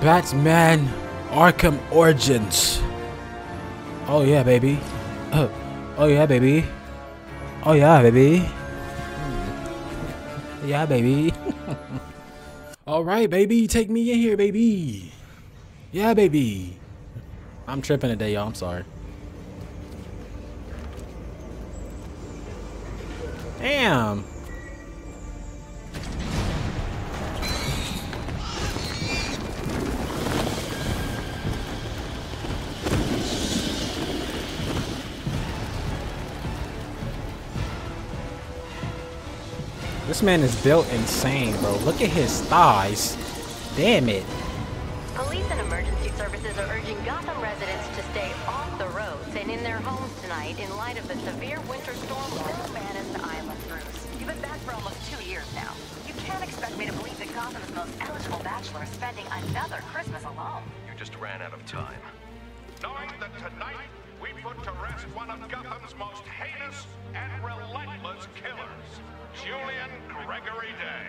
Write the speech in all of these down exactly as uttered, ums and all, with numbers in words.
Batman Arkham Origins. Oh yeah, baby. Oh yeah, baby. Oh yeah, baby. Yeah, baby. All right, baby. Take me in here, baby. Yeah, baby. I'm tripping today, y'all. I'm sorry. Damn. This man is built insane, bro. Look at his thighs. Damn it. Police and emergency services are urging Gotham residents to stay off the roads and in their homes tonight in light of the severe winter storm that banished the island. You've been back for almost two years now. You can't expect me to believe that Gotham's most eligible bachelor is spending another Christmas alone. You just ran out of time. Knowing that tonight we put to rest one of Gotham's most heinous and relentless killers. Julian Gregory Day.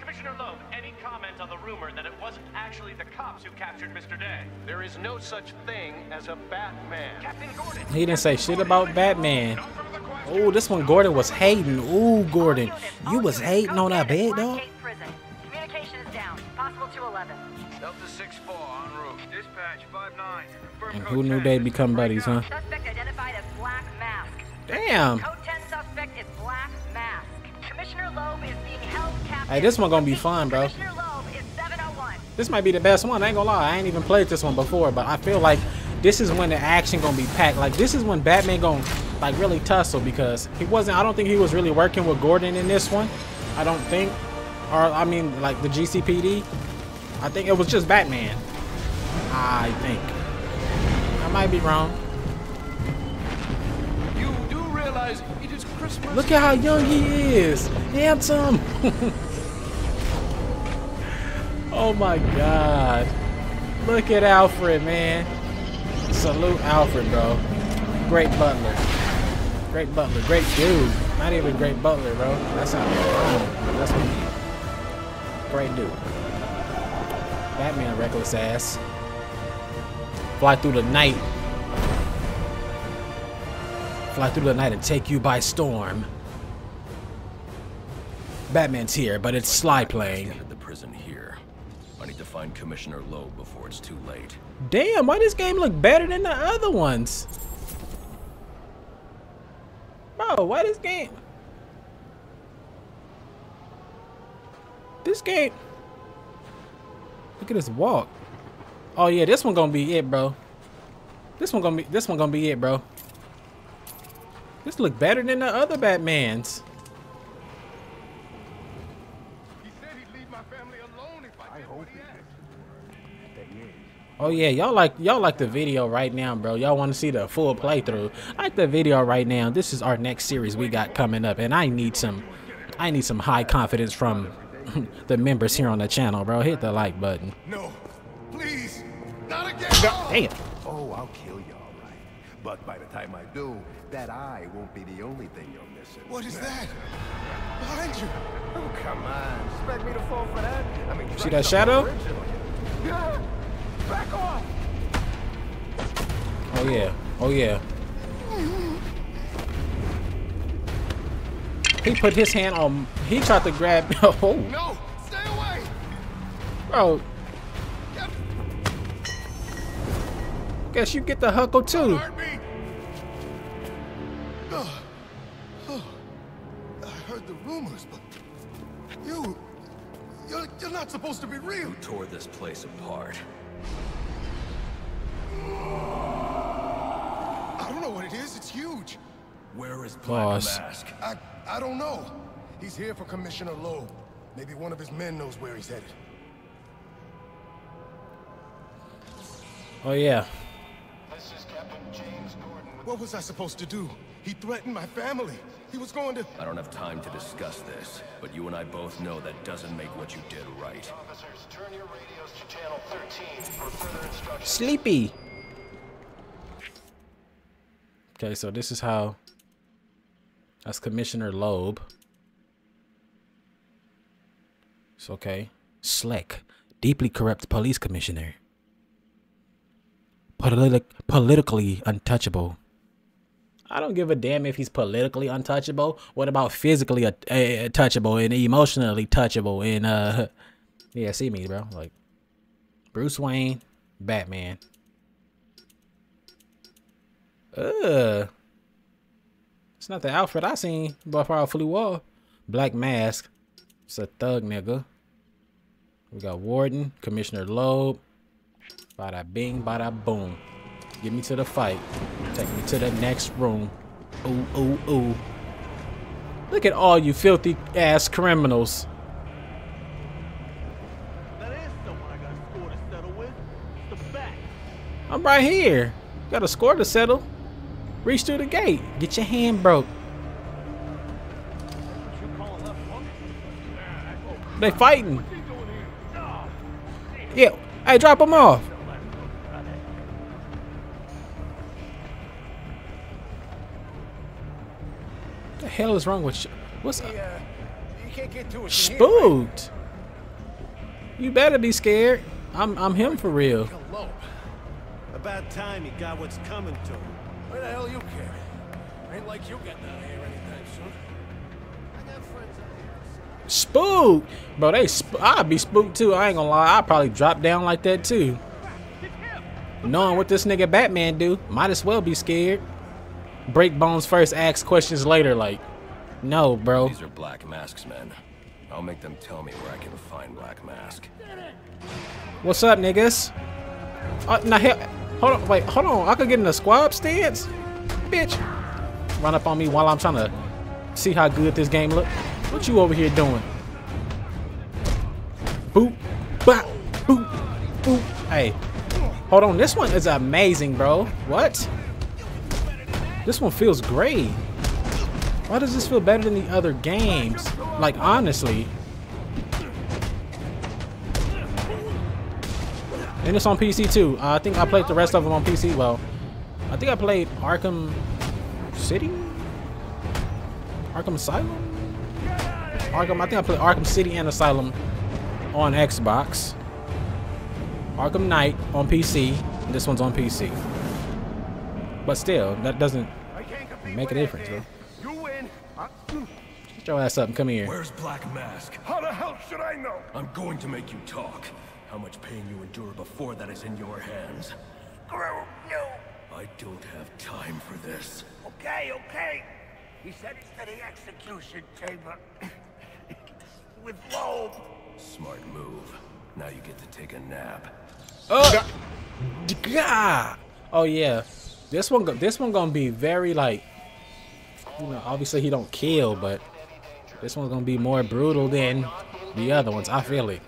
Commissioner Loeb, any comment on the rumor that it wasn't actually the cops who captured Mister Day? There is no such thing as a Batman. Captain Gordon. He didn't say shit about Batman. Oh, this one Gordon was hating. Ooh, Gordon, you was hating on that bed, dog. Communication is down. Possible to eleven. Delta six four en route. Dispatch five nine. And who knew they'd become buddies, huh? Suspect identified as Black Mask. Damn. Code ten suspect is Black Mask. Commissioner Loeb is being held captive. Hey, this one gonna be fun, bro. Commissioner Loeb is seven oh one. This might be the best one. I ain't gonna lie. I ain't even played this one before, but I feel like this is when the action gonna be packed. Like this is when Batman gonna like really tussle, because he wasn't. I don't think he was really working with Gordon in this one. I don't think, or I mean, like the G C P D. I think it was just Batman. I think. I might be wrong. You do realize. Christmas. Look at how young he is. Handsome. Oh my god. Look at Alfred, man. Salute Alfred, bro. Great butler. Great butler. Great dude. Not even great butler, bro. That's not wrong. That's what he is. Great dude. Batman reckless ass. Fly through the night. Fly through the night and take you by storm. Batman's here, but it's Slye playing. The prison here. I need to find Commissioner Loeb before it's too late. Damn, why this game look better than the other ones? Bro, why this game? This game. Look at this walk. Oh yeah, this one gonna be it, bro. This one gonna be. This one gonna be it, bro. This look better than the other Batmans. He said he'd leave my family alone if I did what he asked. Oh yeah, y'all like y'all like the video right now, bro. Y'all want to see the full playthrough? Like the video right now. This is our next series we got coming up, and I need some, I need some high confidence from the members here on the channel, bro. Hit the like button. No, please, not again. Damn. Oh, I'll kill you. But by the time I do, that eye won't be the only thing you'll miss. What is that? Behind you! Oh, come on. Expect me to fall for that? I mean, see that shadow? Yeah. Back off! Oh, yeah. Oh, yeah. He put his hand on... He tried to grab... Oh. No! Stay away! Bro. Guess you get the huckle too. Oh, oh, I heard the rumors, but you, you're, you're not supposed to be real. You tore this place apart. I don't know what it is. It's huge. Where is Black Mask? I, I don't know. He's here for Commissioner Loeb. Maybe one of his men knows where he's headed. Oh yeah. What was I supposed to do? He threatened my family. He was going to... I don't have time to discuss this, but you and I both know that doesn't make what you did right. Officers, turn your radios to channel thirteen for further instructions. Sleepy. Okay, so this is how... That's Commissioner Loeb. It's okay. slick, deeply corrupt police commissioner. Politic, politically untouchable. I don't give a damn if he's politically untouchable. What about physically uh, uh, touchable and emotionally touchable? And uh, yeah, see me, bro. Like Bruce Wayne, Batman. Uh, it's not the Alfred I seen before I flew off. Black Mask, it's a thug nigga. We got Warden, Commissioner Loeb. Bada bing, bada boom. Get me to the fight. Take me to the next room. Ooh, ooh, ooh. Look at all you filthy ass criminals. That is someone I got a score to settle with. It's the fact. I'm right here. Got a score to settle. Reach through the gate. Get your hand broke. They fighting. Yeah. Hey, drop them off. The hell is wrong with you? What's up? Yeah, you can't get to it. Spooked. You better be scared. I'm I'm him for real. About time you got what's coming to him. Where the hell you care? Ain't like you getting out of here anytime soon. I got friends out here. Spooked, bro. They, sp I'd be spooked too. I ain't gonna lie. I probably drop down like that too. Knowing what this nigga Batman do, might as well be scared. Break bones first, ask questions later. Like, no, bro. These are Black Mask's men. I'll make them tell me where I can find Black Mask. What's up, niggas? Uh, now, hell, hold on. Wait, hold on. I could get in a squab stance, bitch. Run up on me while I'm trying to see how good this game look. What you over here doing? Boop, bop, boop, boop. Hey, hold on. This one is amazing, bro. What? This one feels great. Why does this feel better than the other games? Like, honestly. And it's on P C too. Uh, I think I played the rest of them on P C. Well, I think I played Arkham City? Arkham Asylum? Arkham, I think I played Arkham City and Asylum on Xbox. Arkham Knight on P C. This one's on P C. But still, that doesn't make a difference, bro. You win. Get your ass up and come here. Where's Black Mask? How the hell should I know? I'm going to make you talk. How much pain you endure before that is in your hands. Grow, no. I don't have time for this. Okay, okay. He said it's to the execution chamber. With Loeb. Smart move. Now you get to take a nap. Oh, God. Oh yeah, this one, this one gonna be very like, you know, obviously he don't kill, but this one's gonna be more brutal than the other ones. I feel it.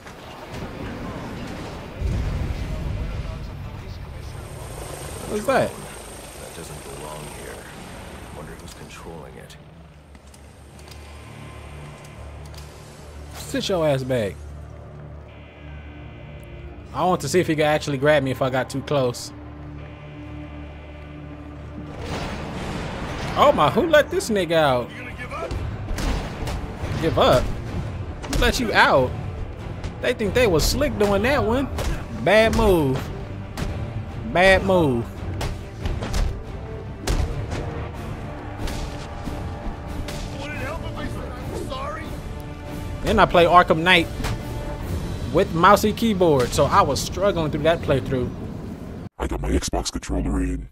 What's that? That doesn't belong here. Wonder who's controlling it. Sit your ass back. I want to see if he could actually grab me if I got too close. Oh my, who let this nigga out? Give up? Give up? Who let you out? They think they was slick doing that one. Bad move. Bad move. Then I play Arkham Knight with mousey keyboard, so I was struggling through that playthrough. I got my Xbox controller in.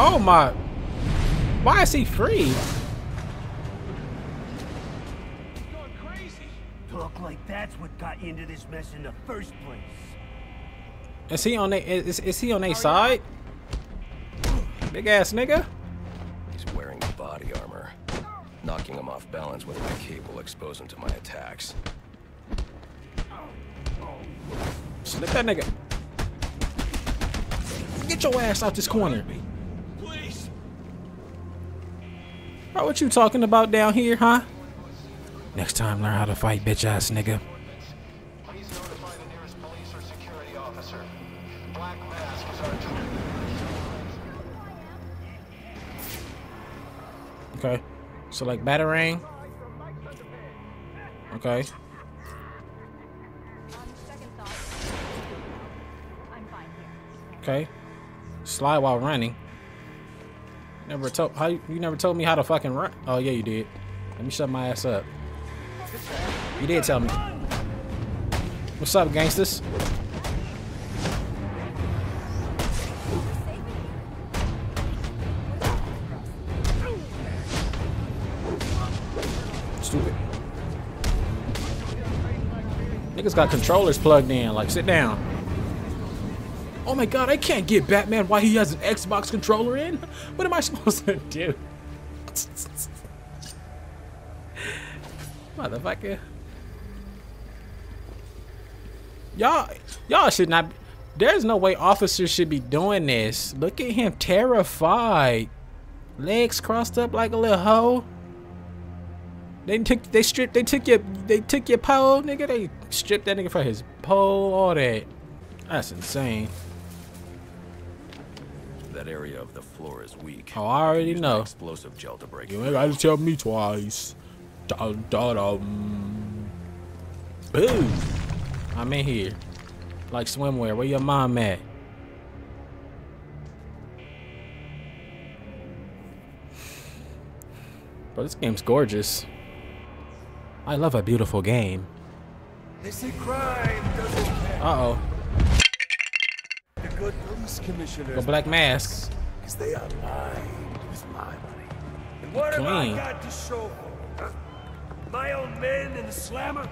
Oh my, why is he free? Talk like that's what got you into this mess in the first place. Is he on a, is, is he on a side? Big ass nigga. He's wearing body armor. Knocking him off balance with my cable exposed him to my attacks. Slip that nigga. Get your ass out this corner. Please. Bro, what you talking about down here, huh? Next time, learn how to fight, bitch ass nigga. Please notify the nearest police or security officer. Black Mask is our target. Okay. So like Batarang. Okay. Okay. Slye while running. Never told how you, you never told me how to fucking run. Oh yeah, you did. Let me shut my ass up. You did tell me. What's up, gangsters? Stupid. Niggas got controllers plugged in. Like, sit down. Oh my god, I can't get Batman why he has an Xbox controller in? What am I supposed to do? Motherfucker. Y'all, y'all should not. There's no way officers should be doing this. Look at him, terrified, legs crossed up like a little hoe. They took, they stripped, they took your, they took your pole, nigga. They stripped that nigga for his pole, all that. That's insane. That area of the floor is weak. Oh, I already Use know. Explosive gel to break. You ain't gotta tell me twice. Da da dum. Boom. I'm in here. Like swimwear. Where your mom at? Bro, this game's gorgeous. I love a beautiful game. Uh-oh. The good police commissioner. The Black Mask. Because they are mine. It's my money. And what have I got to show for? Huh? My own men and the slammer?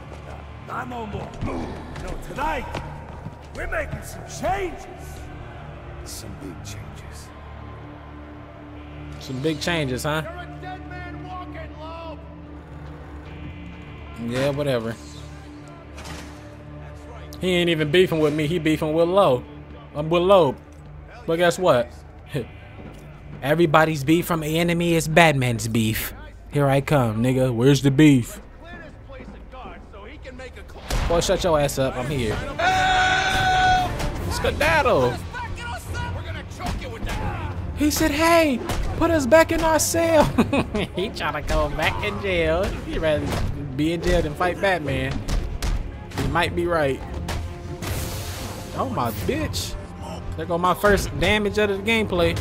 I no more. Move. No, tonight, we're making some changes. Some big changes. Some big changes, huh? You're a dead man walking, Loeb. Yeah, whatever. That's right. He ain't even beefing with me. He beefing with Loeb. I'm with Loeb. But guess what? Everybody's beef from the enemy is Batman's beef. Here I come, nigga. Where's the beef? Boy, shut your ass up. I'm here. Help! Skedaddle! He said, hey, put us back in our cell. He trying to go back in jail. He'd rather be in jail than fight Batman. He might be right. Oh, my bitch. There go my first damage out of the gameplay.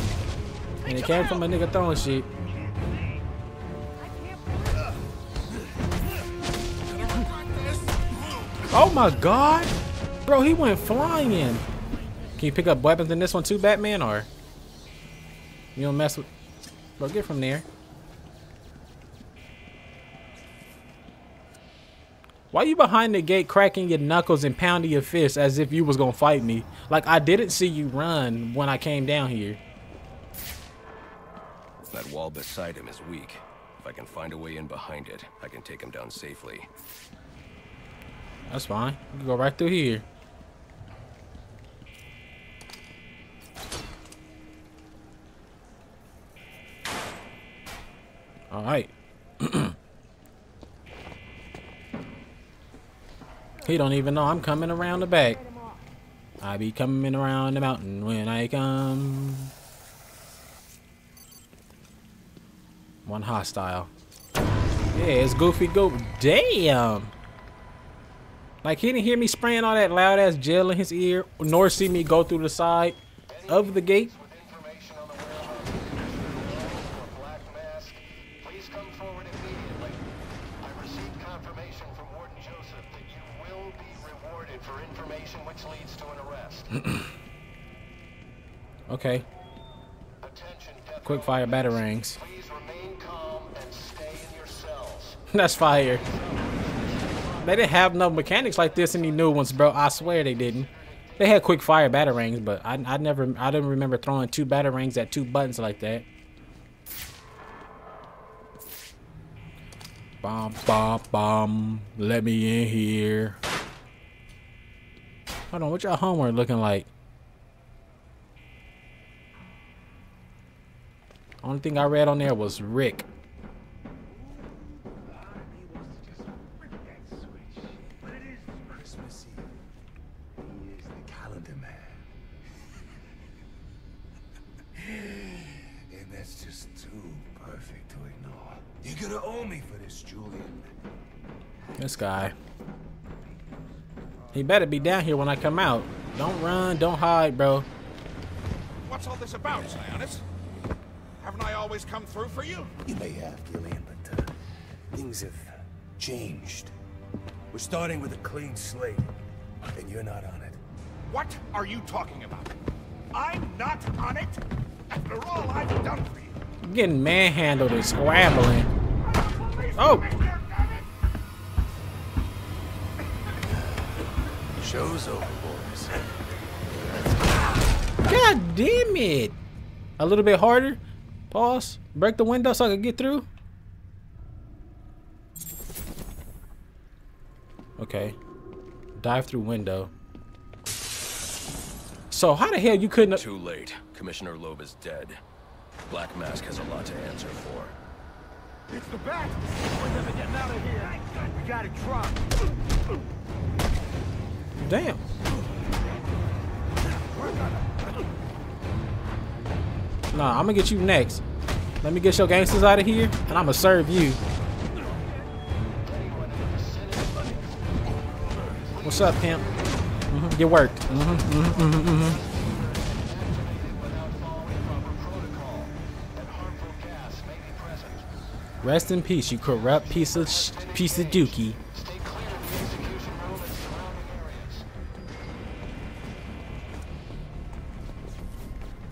And it came from a nigga throwing shit. Oh my god, bro, he went flying. Can you pick up weapons in this one too, Batman, or you don't mess with? Bro, get from there. Why you behind the gate cracking your knuckles and pounding your fists as if you was gonna fight me? Like, I didn't see you run when I came down here. That wall beside him is weak. If I can find a way in behind it, I can take him down safely. That's fine. We can go right through here. All right. He don't even know I'm coming around the back. I be coming around the mountain when I come. One hostile. Yeah, it's Goofy Goop. Damn. Like, he didn't hear me spraying all that loud ass gel in his ear, nor see me go through the side of the gate. Okay. Quick fire batarangs. That's fire. They didn't have no mechanics like this in the new ones, bro. I swear they didn't. They had quick fire batarangs, but I, I never, I didn't remember throwing two batarangs at two buttons like that. Bomb, bomb, bomb. Let me in here. Hold on, what y'all homework looking like? Only thing I read on there was Rick. just too perfect to ignore. You're gonna owe me for this, Julian. This guy. He better be down here when I come out. Don't run, don't hide, bro. What's all this about, Sionis? Haven't I always come through for you? You may have, Gillian, but uh, things have changed. We're starting with a clean slate, and you're not on it. What are you talking about? I'm not on it? After all I've done for you. I'm getting manhandled and scrambling. Oh! Show's over, boys. God damn it! A little bit harder. Pause. Break the window so I can get through. Okay. Dive through window. So how the hell you couldn't? Too late. Commissioner Loeb is dead. Black Mask has a lot to answer for. It's the bat. We're never getting out of here. We gotta drop. Damn. Nah, I'm gonna get you next. Let me get your gangsters out of here, and I'm gonna serve you. What's up, pimp? Mm-hmm. You worked. Mm-hmm, mm-hmm, mm-hmm, mm-hmm. Rest in peace, you corrupt piece of sh piece of dookie.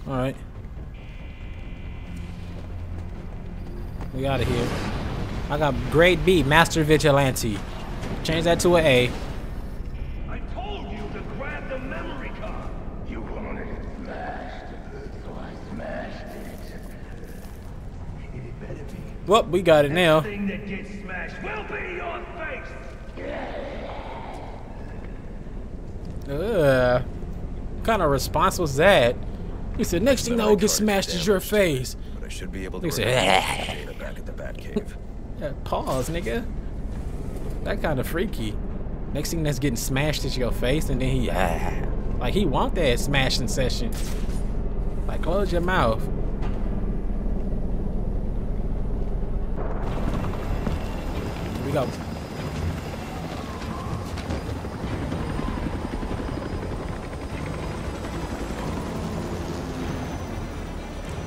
All right, we out of here. I got grade B, master vigilante. Change that to an A. Well, we got it now. That gets smashed will be your face. Uh, what kind of response was that? He said, "Next thing that will get smashed damaged, is your face." But I should be able to. He said, the back at the Batcave. Yeah, pause, nigga. That kind of freaky. Next thing that's getting smashed is your face, and then he, ah, like he want that smashing session. Like, close your mouth. Go.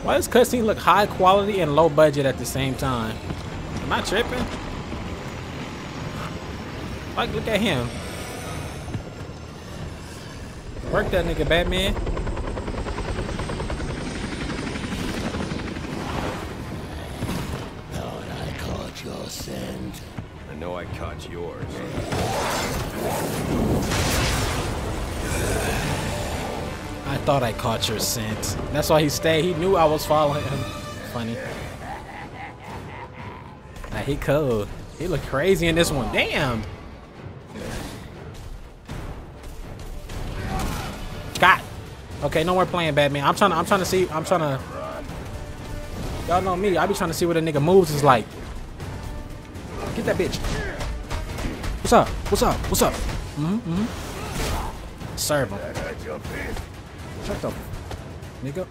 Why does cutscene look high quality and low budget at the same time? Am I tripping? Like, look at him. Work that nigga, Batman. No, and I caught your send. I know I caught yours. I thought I caught your scent. That's why he stayed. He knew I was following him. Funny. Nah, he cold. He looked crazy in this one. Damn. God. Okay, no more playing Batman. I'm trying to. I'm trying to see. I'm trying to. Y'all know me. I be trying to see what a nigga moves is like. Get that bitch. What's up? What's up? What's up? Mm-hmm, mm-hmm. Serve him. Shut up, nigga.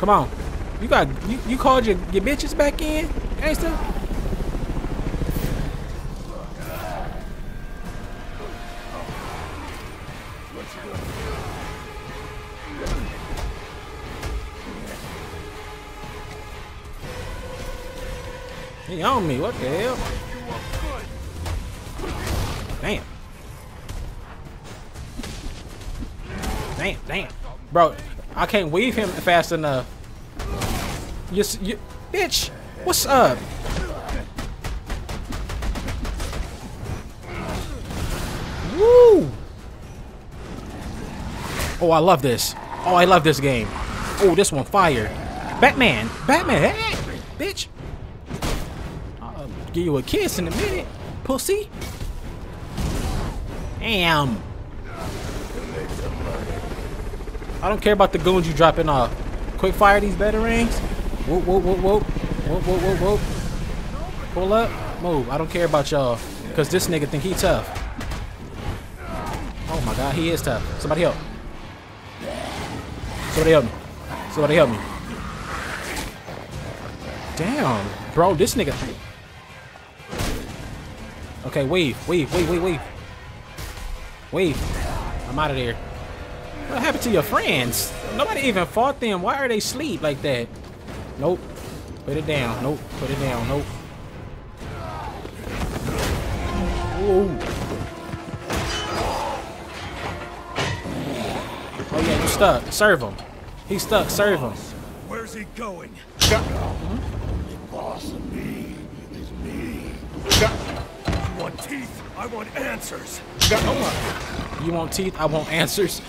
Come on. You got you, you called your, your bitches back in, gangster? He on me, what the hell? Damn. Damn, damn. Bro, I can't weave him fast enough. You, you, bitch, what's up? Woo! Oh, I love this. Oh, I love this game. Oh, this one fire. Batman, Batman, hey, bitch. Give you a kiss in a minute, pussy. Damn. I don't care about the goons you dropping off. Quick fire these batarangs. Whoop, whoop, whoop, whoop. Whoop, whoop, whoop, whoop. Pull up, move. I don't care about y'all, because this nigga think he tough. Oh my God, he is tough. Somebody help. Somebody help me. Somebody help me. Damn, bro, this nigga. Okay, wave, wave, wave, wave, wave. Wave. I'm out of there. What happened to your friends? Nobody even fought them. Why are they asleep like that? Nope. Put it down. Nope. Put it down. Nope. Ooh. Oh yeah, you stuck. Serve him. He's stuck. Serve him. Where's he going? The boss of me is me. You want teeth? I want answers. Oh my. You want teeth? I want answers.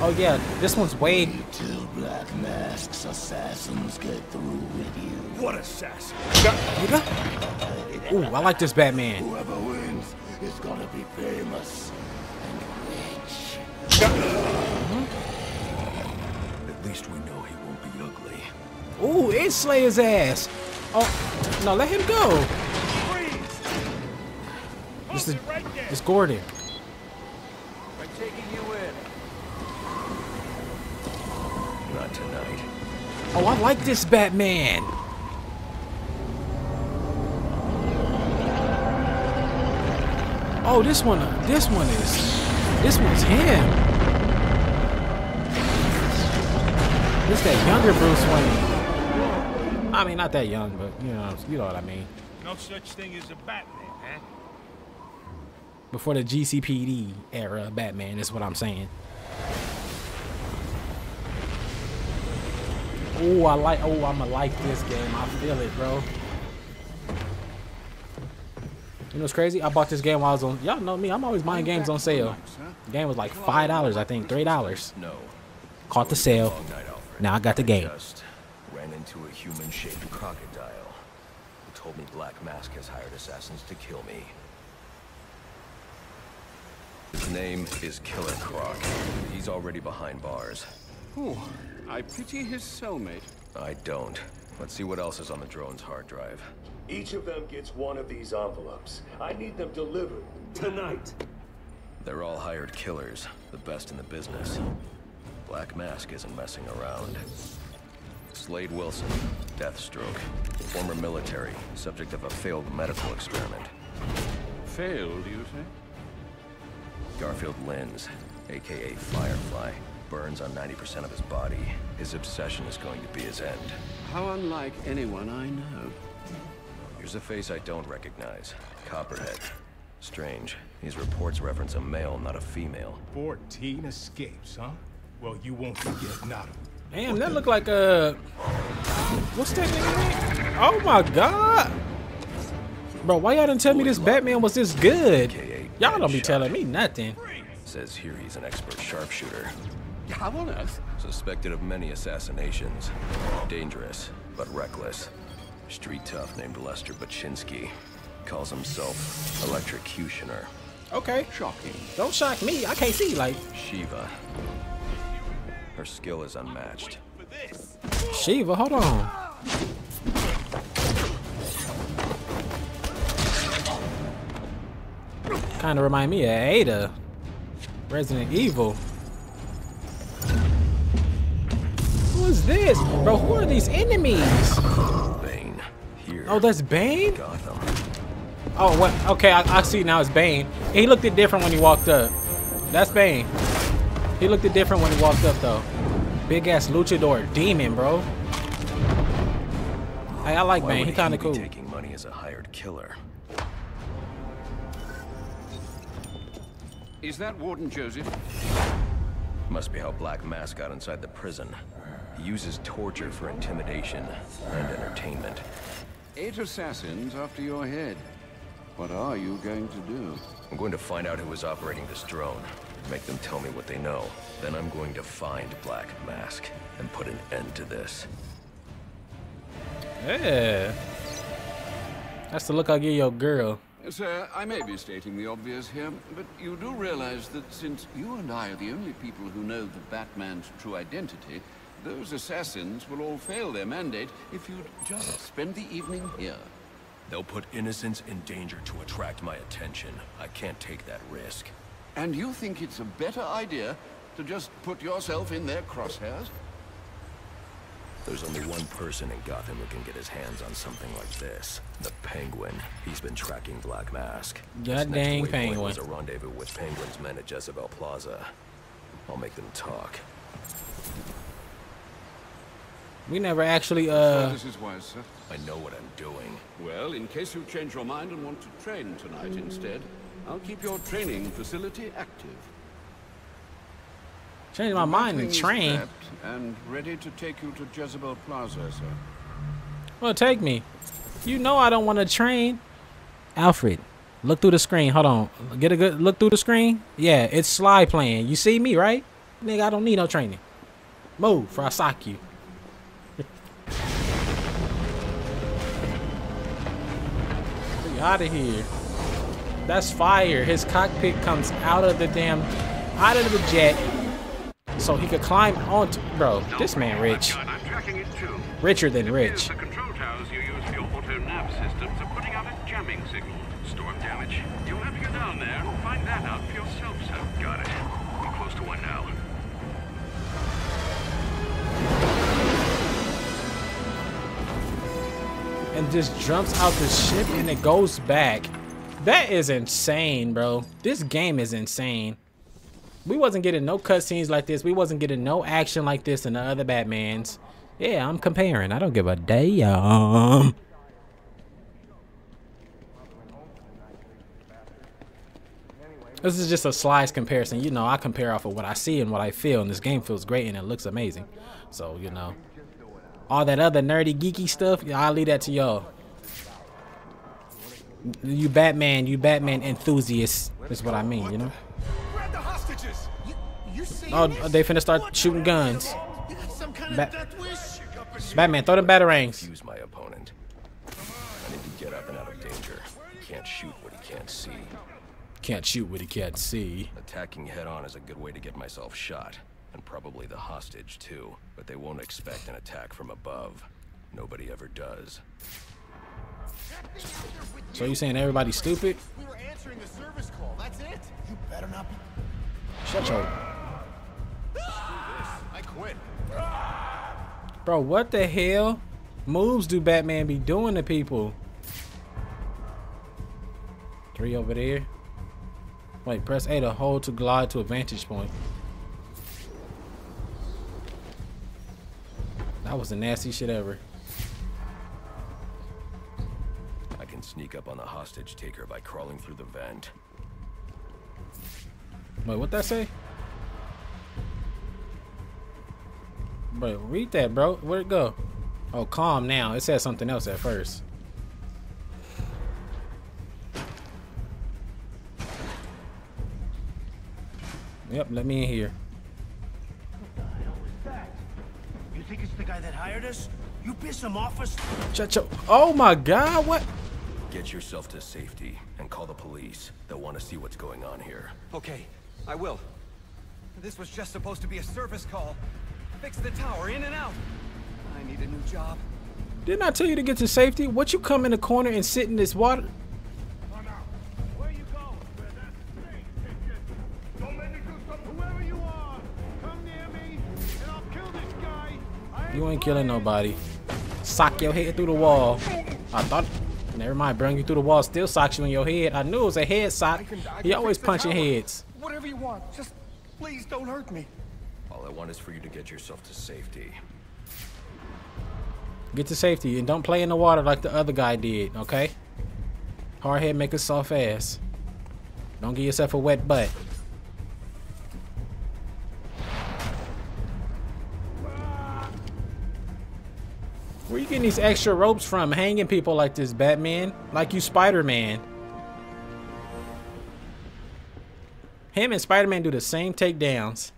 Oh yeah, this one's way. Till Black Mask's assassins get through with you. What assassin? Ooh, I like this Batman. Whoever wins is gonna be famous and rich. Mm-hmm. At least we know he won't be ugly. Ooh, it Slayer's ass. Oh no, let him go. Freeze. This is right there. It's Gordon. I'm taking you in. Not tonight. Oh, I like this Batman. Oh, this one, this one is, this one's him. This that younger Bruce Wayne. I mean, not that young, but you know, you know what I mean. No such thing as a Batman, huh? Before the G C P D era Batman is what I'm saying. Oh, I like. Oh, I'ma like this game. I feel it, bro. You know what's crazy? I bought this game while I was on. Y'all know me. I'm always buying games on sale. The game was like five dollars, I think, three dollars. No. Caught the sale. Now I got the game. Ran into a human-shaped crocodile. Who told me Black Mask has hired assassins to kill me. His name is Killer Croc. He's already behind bars. Ooh. I pity his cellmate. I don't. Let's see what else is on the drone's hard drive. Each of them gets one of these envelopes. I need them delivered tonight. They're all hired killers, the best in the business. Black Mask isn't messing around. Slade Wilson, Deathstroke, former military, subject of a failed medical experiment. Failed, you say? Garfield Lins, aka Firefly. Burns on ninety percent of his body. His obsession is going to be his end. How unlike anyone I know. Here's a face I don't recognize. Copperhead. Strange. These reports reference a male, not a female. fourteen escapes, huh? Well, you won't forget nada. Damn, that look like a... What's that name? Oh my god! Bro, why y'all didn't tell me this Batman was this good? Y'all don't be telling me nothing. Says here he's an expert sharpshooter. How on earth? Suspected of many assassinations. Dangerous, but reckless. Street tough named Lester Baczynski. Calls himself Electrocutioner. Okay. Shocking. Don't shock me. I can't see, like... Shiva. Her skill is unmatched. Shiva, hold on. Kind of remind me of Ada. Resident Evil. Who's this? Bro, who are these enemies? Bane. Here. Oh, that's Bane? Gotham. Oh, what? Okay, I, I see now it's Bane. He looked it different when he walked up. That's Bane. He looked it different when he walked up, though. Big ass luchador demon, bro. Hey, I like Why Bane. He kind of cool. Taking money as a hired killer. Is that Warden Joseph? Must be how Black Mask got inside the prison. He uses torture for intimidation and entertainment. Eight assassins after your head. What are you going to do? I'm going to find out who is operating this drone. Make them tell me what they know. Then I'm going to find Black Mask and put an end to this. Yeah. That's the look I give your girl. Sir, I may be stating the obvious here, but you do realize that since you and I are the only people who know the Batman's true identity, those assassins will all fail their mandate if you'd just spend the evening here. They'll put innocents in danger to attract my attention. I can't take that risk. And you think it's a better idea to just put yourself in their crosshairs? There's only one person in Gotham who can get his hands on something like this. The Penguin. He's been tracking Black Mask. God dang Penguin. Was a rendezvous with Penguin's men at Jezebel Plaza. I'll make them talk. We never actually, uh... So this is wise, sir. I know what I'm doing. Well, in case you change your mind and want to train tonight mm. instead, I'll keep your training facility active. Change my mind and train. And ready to take you to Jezebel Plaza, sir. Well, take me. You know I don't want to train. Alfred, look through the screen. Hold on. Get a good look through the screen. Yeah, it's Slye playing. You see me, right? Nigga, I don't need no training. Move, for I sock you. Out of here. That's fire. His cockpit comes out of the damn out of the jet so he could climb onto. Bro, this man rich. Richer than rich. The control towers you use for your auto nav systems are putting out a jamming signal. Storm damage. You'll have to go down there and find that out for yourself, sir. Got it. We're close to one now. And just jumps out the ship and it goes back. That is insane, bro. This game is insane. We wasn't getting no cutscenes like this. We wasn't getting no action like this in the other Batmans. Yeah, I'm comparing. I don't give a damn. This is just a Slye comparison. You know, I compare off of what I see and what I feel, and this game feels great and it looks amazing. So, you know. All that other nerdy, geeky stuff, I'll leave that to y'all. You Batman, you Batman enthusiasts is what I mean, you know? Grab the hostages. You, you oh, they finna start what shooting guns. You got some kind ba of death wish? Batman, throw them batarangs. Use my opponent. I need to get up and out of danger. You can't shoot what he can't see. Can't shoot what he can't see. Attacking head-on is a good way to get myself shot. And probably the hostage too, but they won't expect an attack from above. Nobody ever does. So you saying everybody's stupid? We were answering the service call. That's it. You better not be. Shut your. I quit. Bro, what the hell moves do Batman be doing to people? Three over there. Wait, press A to hold to glide to a vantage point. That was the nasty shit ever. I can sneak up on the hostage taker by crawling through the vent. Wait, what'd that say? Wait, read that, bro. Where'd it go? Oh, calm now. It said something else at first. Yep, let me in here. Think it's the guy that hired us? You piss him off us? Shut up. Oh my god, what? Get yourself to safety and call the police. They'll want to see what's going on here. Okay, I will. This was just supposed to be a service call. Fix the tower in and out. I need a new job. Didn't I tell you to get to safety? What, you come in the corner and sit in this water? You ain't killing nobody. Sock your head through the wall. I thought, never mind, bring you through the wall, still socks you in your head. I knew it was a head sock. I can, I can he always punching heads. Whatever you want, just please don't hurt me. All I want is for you to get yourself to safety. Get to safety and don't play in the water like the other guy did, okay? Hard head make a soft ass. Don't give yourself a wet butt. Where you getting these extra ropes from? Hanging people like this, Batman. Like you, Spider-Man. Him and Spider-Man do the same takedowns.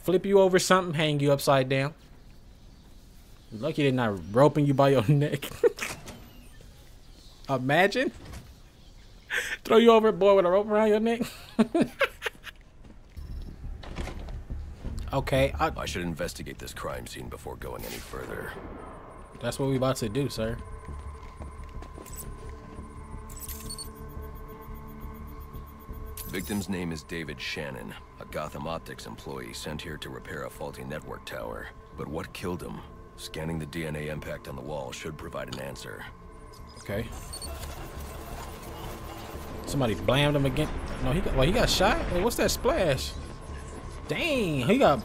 Flip you over something, hang you upside down. You're lucky they're not roping you by your neck. Imagine. Throw you overboard with a rope around your neck. Okay. I, I should investigate this crime scene before going any further. That's what we about to do, sir. Victim's name is David Shannon, a Gotham Optics employee sent here to repair a faulty network tower. But what killed him? Scanning the D N A impact on the wall should provide an answer. Okay. Somebody blammed him again. No, he got, well, he got shot? Hey, what's that splash? Dang, he got...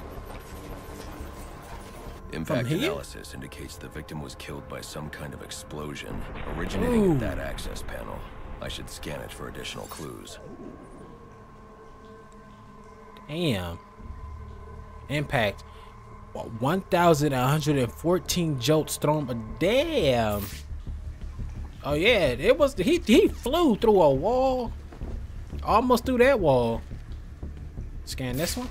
Impact analysis indicates the victim was killed by some kind of explosion originating Ooh. at that access panel. I should scan it for additional clues. Damn. Impact. one thousand one hundred fourteen jolts thrown, but damn. Oh yeah, it was he he flew through a wall. Almost through that wall. Scan this one.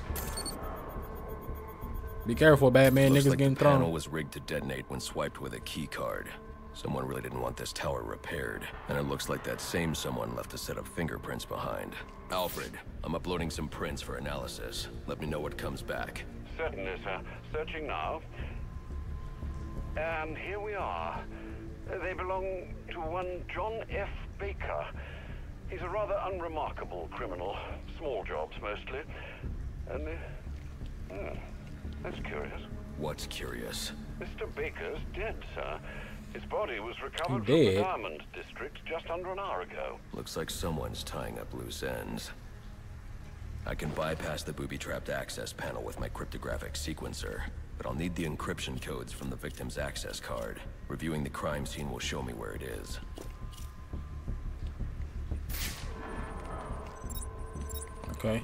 Be careful, Batman. Looks niggas like getting the thrown. The panel was rigged to detonate when swiped with a key card. Someone really didn't want this tower repaired, and it looks like that same someone left a set of fingerprints behind. Alfred, I'm uploading some prints for analysis. Let me know what comes back. Certainly, sir. Searching now. And here we are. They belong to one John F. Baker. He's a rather unremarkable criminal. Small jobs, mostly. And they... Hmm. That's curious. What's curious? Mister Baker's dead, sir. His body was recovered from the Diamond District just under an hour ago. Looks like someone's tying up loose ends. I can bypass the booby-trapped access panel with my cryptographic sequencer, but I'll need the encryption codes from the victim's access card. Reviewing the crime scene will show me where it is. Okay.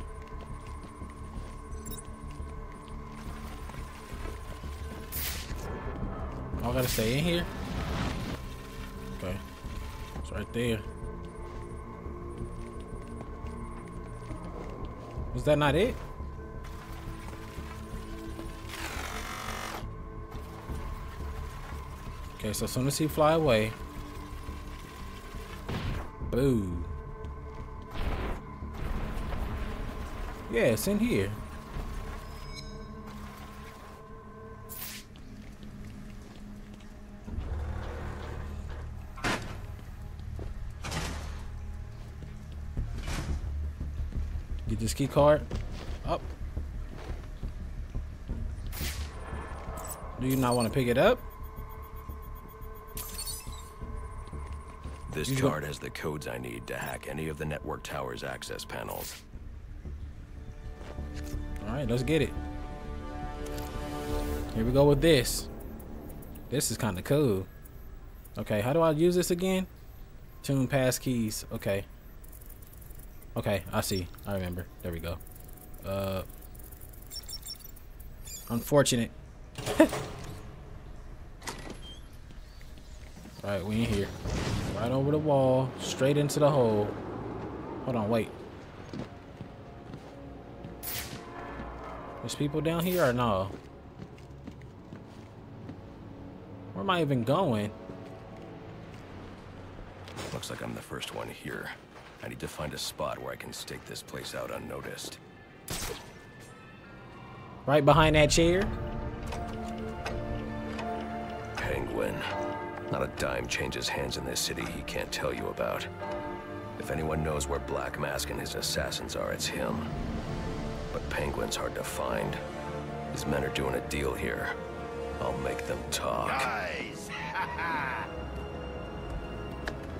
I gotta stay in here. Okay, it's right there. Was that not it? Okay, so as soon as he fly away, boo. Yeah, it's in here. Get this key card up. Do you not want to pick it up? This chart has the codes I need to hack any of the network tower's access panels. All right, let's get it. Here we go with this. This is kind of cool. Okay, how do I use this again? Tune pass keys. Okay. Okay, I see. I remember. There we go. Uh, unfortunate. Alright, we in here. Right over the wall, straight into the hole. Hold on, wait. There's people down here or no? Where am I even going? Looks like I'm the first one here. I need to find a spot where I can stake this place out unnoticed. Right behind that chair? Penguin. Not a dime changes hands in this city he can't tell you about. If anyone knows where Black Mask and his assassins are, it's him. But Penguin's hard to find. His men are doing a deal here. I'll make them talk. Guys!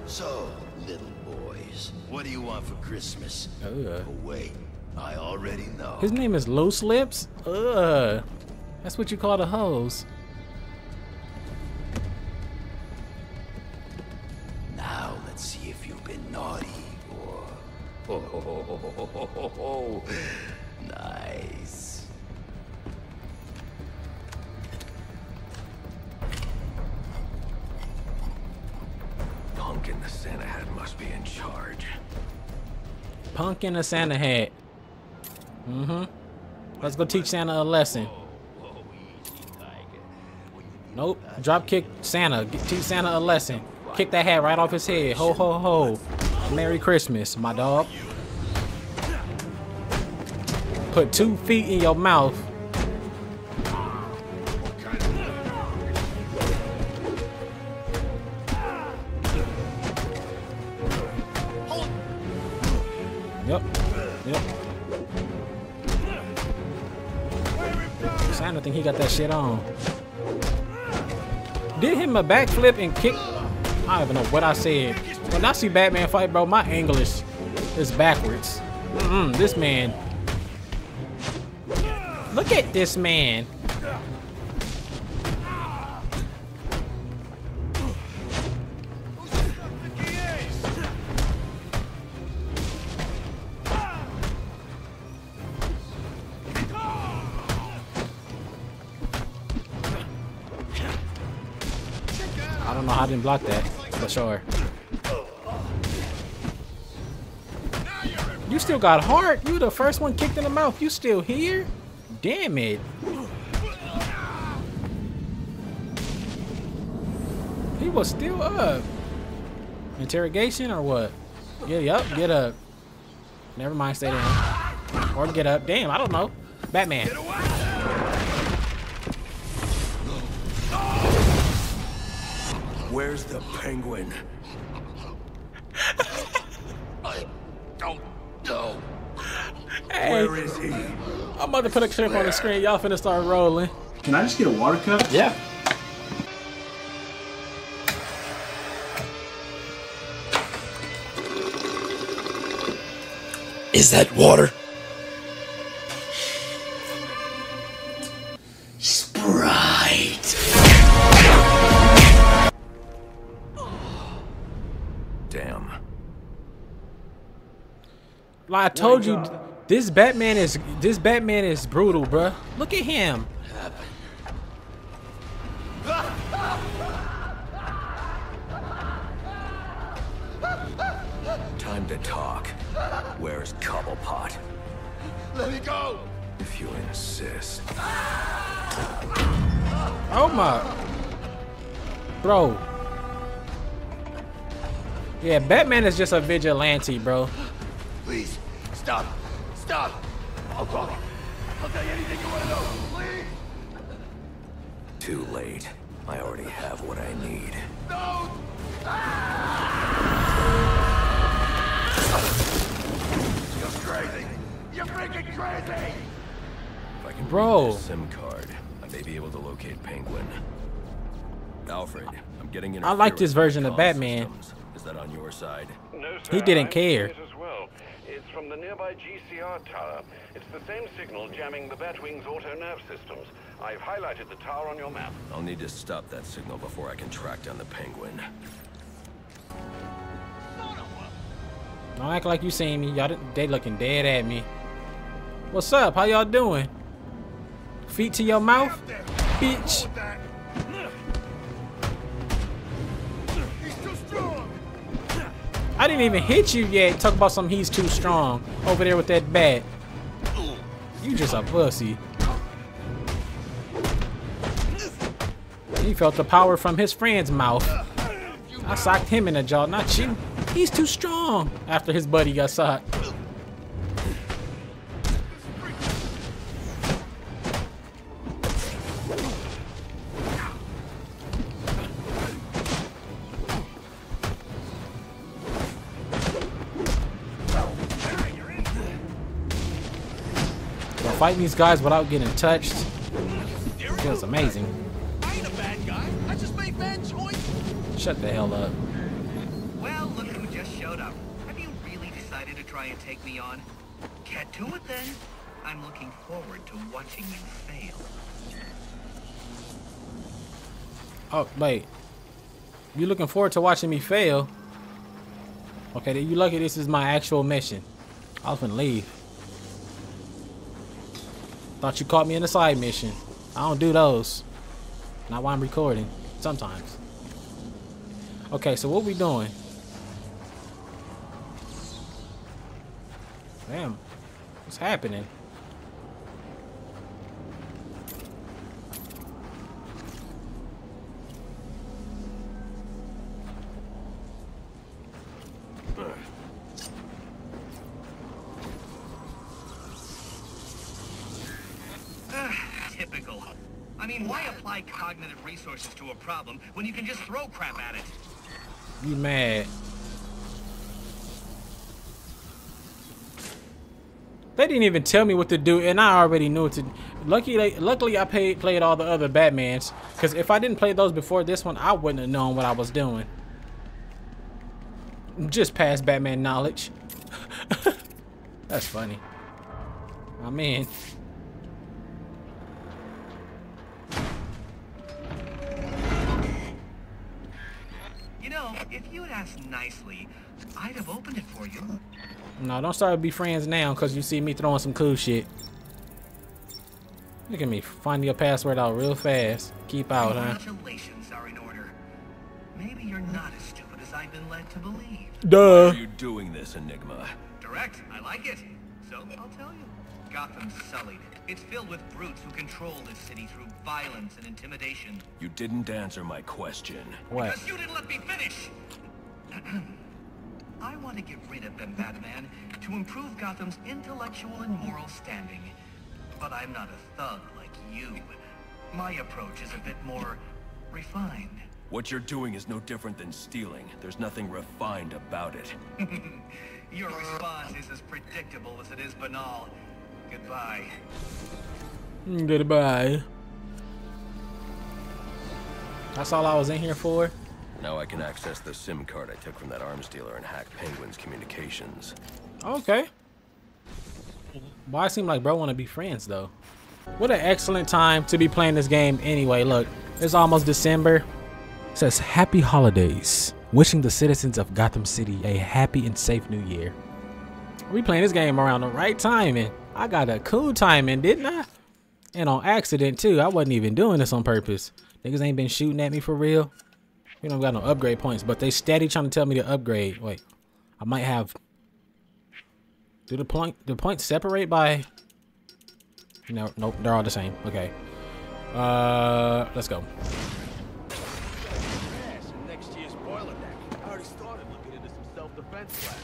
So, little boys, what do you want for Christmas? Ugh. Oh wait, I already know. His name is Loose Lips? Ugh. That's what you call the hoes. Now let's see if you've been naughty or... Oh, oh, oh, oh, oh, oh, oh, oh. Nice. Pumpkin the Santa Hat must be in charge. Pumpkin the Santa Hat. Mm-hmm. Let's go teach Santa a lesson. Nope. Drop kick Santa. Teach Santa a lesson. Kick that hat right off his head. Ho ho ho. Merry Christmas, my dog. Put two feet in your mouth. Yep. Yep. Santa think he got that shit on. did him a backflip and kick. I don't even know what I said. When I see Batman fight, bro, my English is backwards. Mm-mm, this man. Look at this man. I didn't block that, for sure. You still got heart? You the first one kicked in the mouth. You still here? Damn it. He was still up. Interrogation or what? Get up, get up. Never mind, stay down. Or get up. Damn, I don't know. Batman. Where's the Penguin? I don't know. Hey, where is he? I'm about to put a clip on the screen. Y'all finna start rolling. Can I just get a water cup? Yeah. Is that water? I told you, this Batman is this Batman is brutal, bruh. Look at him. Time to talk. Where's Cobblepot? Let me go. If you insist. Oh my, bro. Yeah, Batman is just a vigilante, bro. Please. Stop! Stop! I'll call him. I'll tell you anything you want to know. Please! Too late. I already have what I need. No! Ah! You're crazy! You're freaking crazy! If I can bring this SIM card, I may be able to locate Penguin. Alfred, I'm getting in. I like this version of Batman. Systems. Is that on your side? No, sir, he didn't care. It's from the nearby G C R tower. It's the same signal jamming the Batwing's auto nerve systems. I've highlighted the tower on your map. I'll need to stop that signal before I can track down the Penguin. Don't act like you seen me. Y'all, they looking dead at me. What's up? How y'all doing? Feet to your mouth, bitch. I didn't even hit you yet. Talk about some he's too strong over there with that bat. You just a pussy. He felt the power from his friend's mouth. I socked him in the jaw, not you. He's too strong. After his buddy got socked. Fighting these guys without getting touched feels amazing. I ain't a bad guy. I just make bad choices. Shut the hell up. Well, look who just showed up. Have you really decided to try and take me on? Get to it then. I'm looking forward to watching you fail. Oh wait, you looking forward to watching me fail? Okay, then you lucky this is my actual mission. I was gonna leave. Thought you caught me in a side mission. I don't do those. Not while I'm recording. Sometimes. Okay, so what we doing? Damn. What's happening? Cognitive resources to a problem when you can just throw crap at it. You mad? They didn't even tell me what to do, and I already knew what to do. Luckily, luckily I paid, played all the other Batmans, because if I didn't play those before this one, I wouldn't have known what I was doing. Just past Batman knowledge. That's funny. I mean, you know, if you had asked nicely, I'd have opened it for you. No, don't start to be friends now, cause you see me throwing some cool shit. Look at me finding your password out real fast. Keep out, huh? Congratulations are in order. Maybe you're not as stupid as I've been led to believe. Duh. Why are you doing this, Enigma? Direct. I like it. So I'll tell you. Gotham's sullied. It's filled with brutes who control this city through violence and intimidation. You didn't answer my question. What? Because you didn't let me finish. I want to get rid of them, Batman, to improve Gotham's intellectual and moral standing. But I'm not a thug like you. My approach is a bit more refined. What you're doing is no different than stealing. There's nothing refined about it. Your response is as predictable as it is banal. Goodbye. Goodbye. That's all I was in here for. Now I can access the SIM card I took from that arms dealer and hack Penguin's communications. Okay. Why it seem like bro want to be friends though? What an excellent time to be playing this game anyway. Look, it's almost December. It says happy holidays. Wishing the citizens of Gotham City a happy and safe new year. We playing this game around the right timing. I got a cool timing, didn't I? And on accident too. I wasn't even doing this on purpose. Niggas ain't been shooting at me for real. We don't got no upgrade points, but they steady trying to tell me to upgrade. Wait, I might have. Do the point the points separate by? No, nope, they're all the same. Okay. Uh, let's go. Next year's boiler deck. I already started looking into some self-defense lab.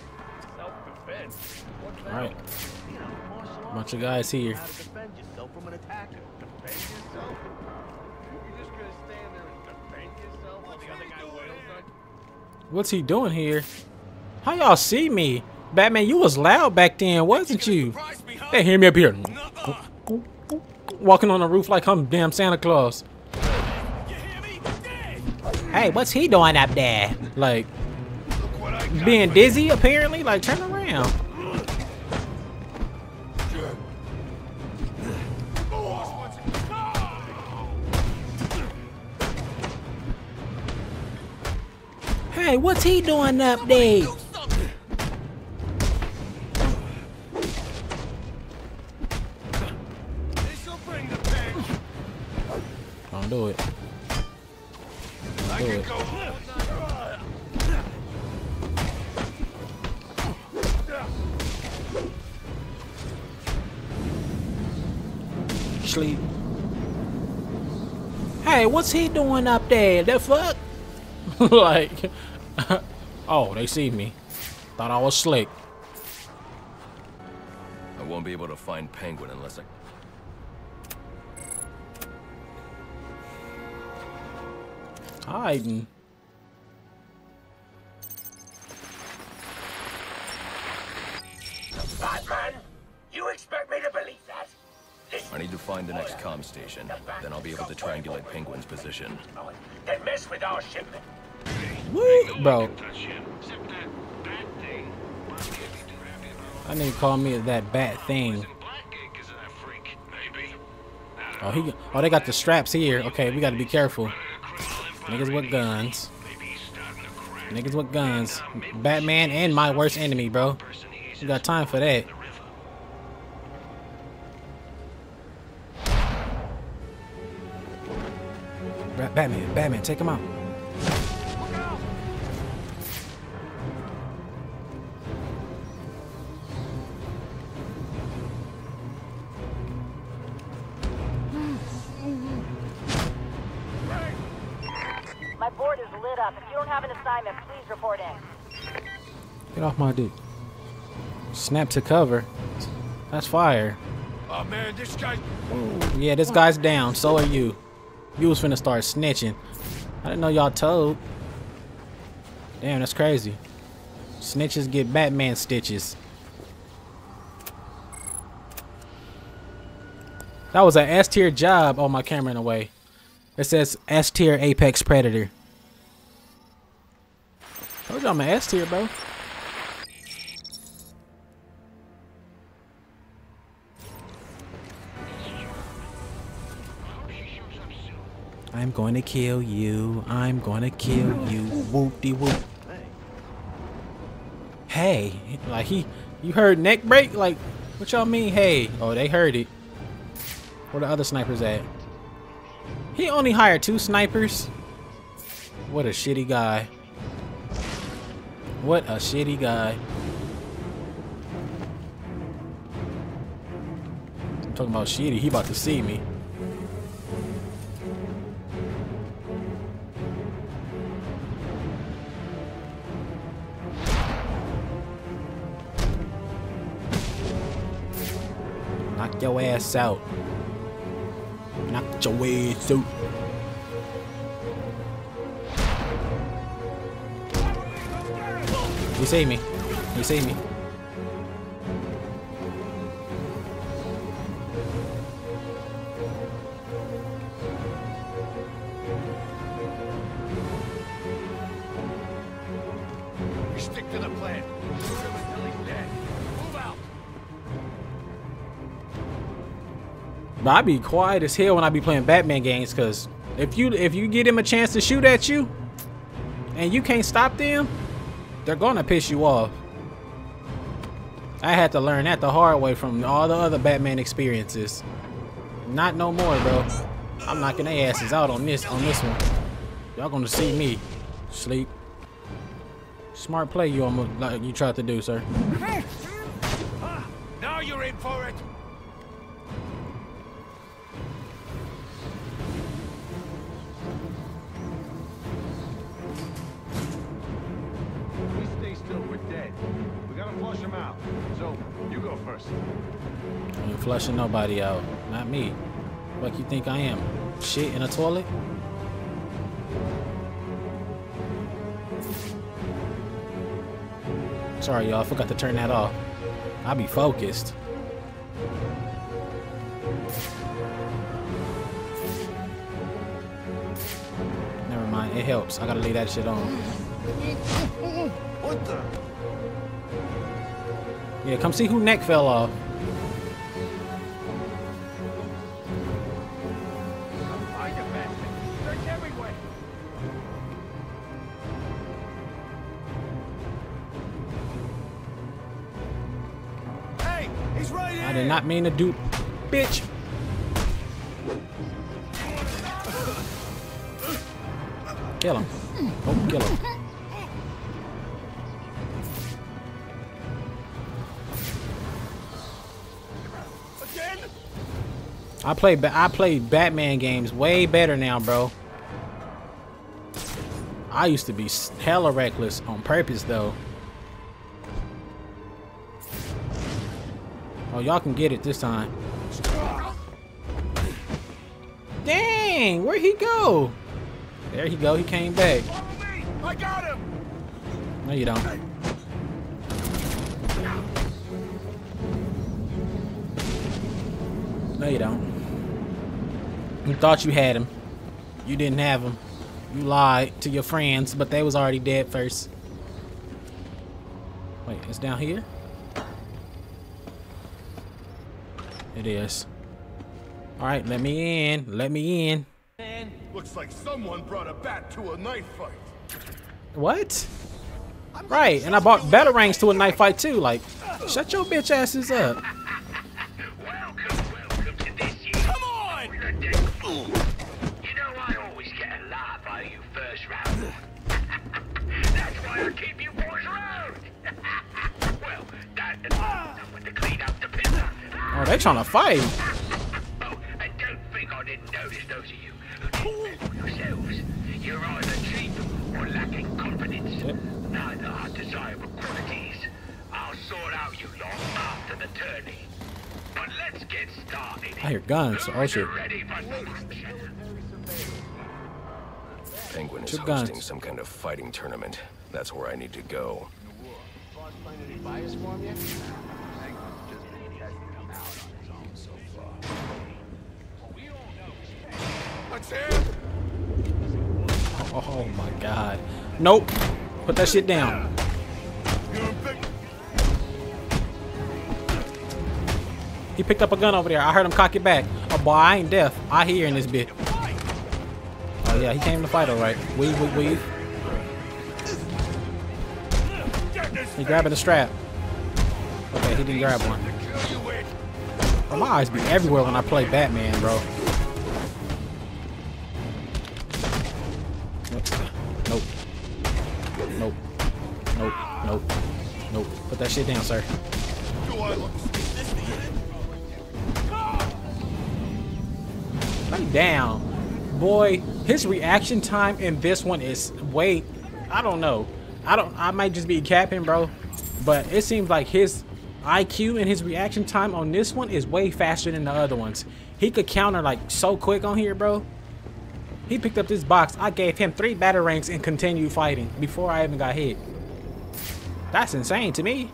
Self-defense. All right. Bunch of guys here. How to defend yourself from an attacker. Defend yourself. You're just gonna stand there and defend yourself while the other guy wails. What's he doing here? How y'all see me? Batman, you was loud back then, wasn't you? They hear me up here. Walking on the roof like I'm damn Santa Claus. Hey, what's he doing up there? Like, being dizzy apparently? Like, turn around. Hey, what's he doing up there? Do it. Don't do it. Sleep. Hey, what's he doing up there? The fuck? Like, oh, they see me. Thought I was slick. I won't be able to find Penguin unless I. Hiding. Batman, you expect me to believe that? Listen. I need to find the next comm station. Then I'll be able to triangulate Penguin's position. Then mess with our shipment. What, bro? I didn't call me that bat thing. Oh, he. Oh, they got the straps here. Okay, we got to be careful. Niggas with guns. Niggas with guns. Batman and my worst enemy, bro. You got time for that. Batman, Batman, take him out. Get off my dick. Snap to cover. That's fire. Oh man, this guy. Ooh, yeah, this guy's down. So are you. You was finna start snitching. I didn't know y'all told. Damn, that's crazy. Snitches get Batman stitches. That was an S-tier job. Oh, my camera in the way. It says S-tier Apex Predator. Told you I'm an S-tier, bro. I'm going to kill you. I'm going to kill you. Whoop-de-whoop. Hey, like he, you heard neck break? Like, what y'all mean, hey? Oh, they heard it. Where the other snipers at? He only hired two snipers? What a shitty guy. What a shitty guy. I'm talking about shitty, he about to see me. Knock your ass out. Knock your ass out. You see me. You see me. We stick to the plan. Shoot him until he's dead. Move out. But I be quiet as hell when I be playing Batman games, cause if you if you get him a chance to shoot at you and you can't stop them, they're gonna piss you off. I had to learn that the hard way from all the other Batman experiences. Not no more, bro. I'm knocking their asses out on this on this one. Y'all gonna see me sleep. Smart play you almost like you tried to do, sir. Now you're in for it. I ain't flushing nobody out. Not me. What you think I am? Shit in a toilet? Sorry y'all, I forgot to turn that off. I be focused. Never mind, it helps. I gotta leave that shit on. What the? Yeah, come see who neck fell off. I did not mean to do, bitch. Kill him. Oh, kill him. Again? I play I play Batman games way better now, bro. I used to be hella reckless on purpose though. Oh, y'all can get it this time. Dang, where'd he go? There he go, he came back. I got him. No, you don't. No, you don't. You thought you had him. You didn't have him. You lied to your friends, but they was already dead first. Wait, it's down here? It is. All right, let me in. Let me in. Looks like someone brought a bat to a knife fight. What? Right, and I bought Batarangs to a knife fight too. Like, shut your bitch asses up. Welcome, welcome to this year. Come on! We're dead. Ooh. You know I always get a laugh out of you first round. That's why I keep you boys around. Well, that and ah. With the clean up the pillar. Oh, they trying to fight. Oh, and don't think I didn't notice those of you who didn't for yourselves. You're either cheap or lacking confidence. Yep. Neither are desirable qualities. I'll sort out you lot after the tourney. But let's get started. I hear guns. Oh shit. Penguin is hosting some kind of fighting tournament. That's where I need to go. That's him. Oh my god. Nope. Put that shit down. He picked up a gun over there. I heard him cock it back. Oh boy, I ain't deaf. I hear in this bit. Oh yeah, he came to fight alright. Weave, weave, weave. He grabbing the strap. Okay, he didn't grab one. Oh, my eyes be everywhere when I play Batman, bro. Nope. Nope. Nope. Nope. Nope. Put that shit down, sir. Lay down. Boy, his reaction time in this one is way... I don't know. I don't... I might just be capping, bro. But it seems like his I Q and his reaction time on this one is way faster than the other ones. He could counter like so quick on here, bro. He picked up this box. I gave him three Batarangs and continued fighting before I even got hit. That's insane to me.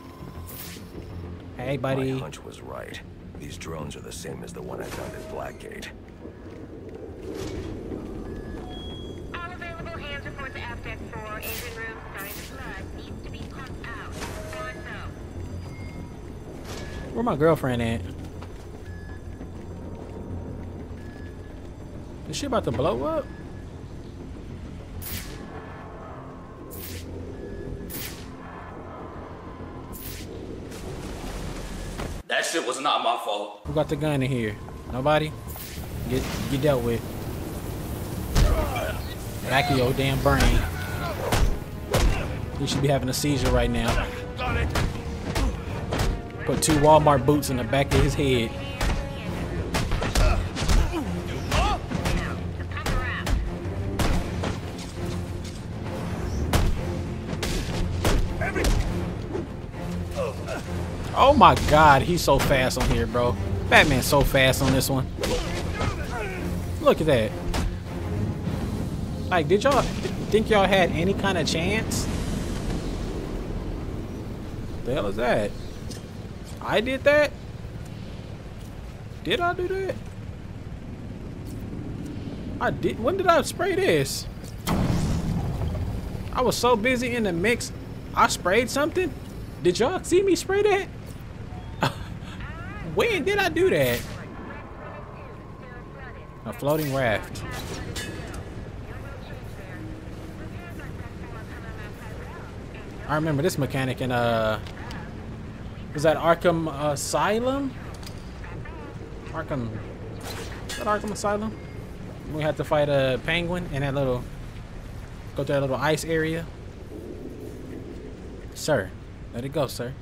Hey, buddy. My hunch was right. These drones are the same as the one I found at Blackgate. All available hands report to Abtec four. Engine room starting to flood. Needs to be pumped out. Where my girlfriend at? Is she about to blow up? That shit was not my fault. Who got the gun in here? Nobody? Get get dealt with. Back of your damn brain. You should be having a seizure right now. Put two Walmart boots in the back of his head. Oh my god, he's so fast on here, bro. Batman's so fast on this one. Look at that. Like, did y'all th think y'all had any kind of chance? What the hell is that? I did that? Did I do that? I did. When did I spray this? I was so busy in the mix. I sprayed something? Did y'all see me spray that? When did I do that? A floating raft. I remember this mechanic in uh was that Arkham Asylum? Arkham was that Arkham Asylum? We had to fight a penguin in that little go to that little ice area. Sir, let it go, sir.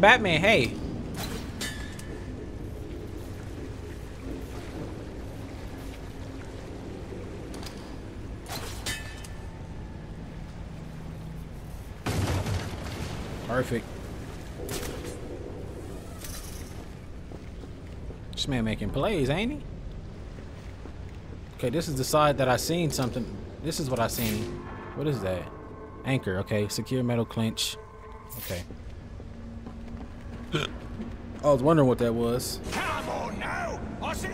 Batman, hey. Perfect. This man making plays, ain't he? Okay, this is the side that I seen something. This is what I seen. What is that? Anchor, okay. Secure metal clinch. Okay. I was wondering what that was. Come on now. I see.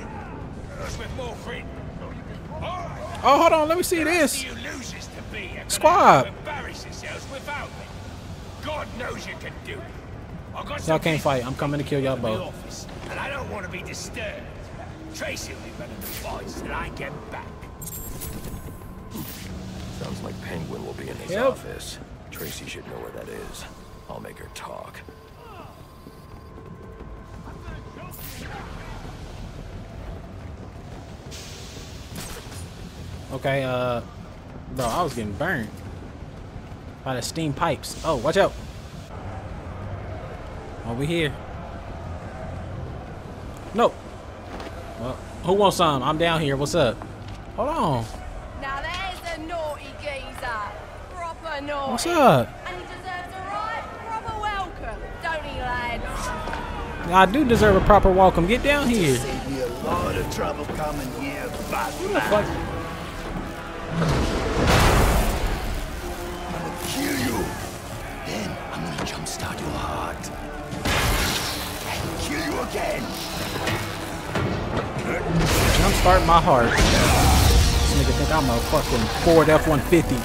Oh, hold on. Let me see this. Squad. God knows you can do it. Y'all can't fight. I'm coming to kill y'all both. And I don't want to be disturbed. Tracy will be better than boys that I get back. Sounds like Penguin will be in his yep. office. Tracy should know where that is. I'll make her talk. Okay, uh, no, I was getting burned by the steam pipes. Oh, watch out. Over here. No. Well, who wants some? I'm down here. What's up? Hold on. Now there's a naughty geezer. Proper naughty. What's up? And he deserves a right proper welcome, don't he, lad? I do deserve a proper welcome. Get down here. Save you a lot of trouble coming here, Batman. Who the fuck? kill you. Then I'm gonna jumpstart your heart. And kill you again. Jumpstart my heart. This nigga think I'm a fucking Ford F one fifty.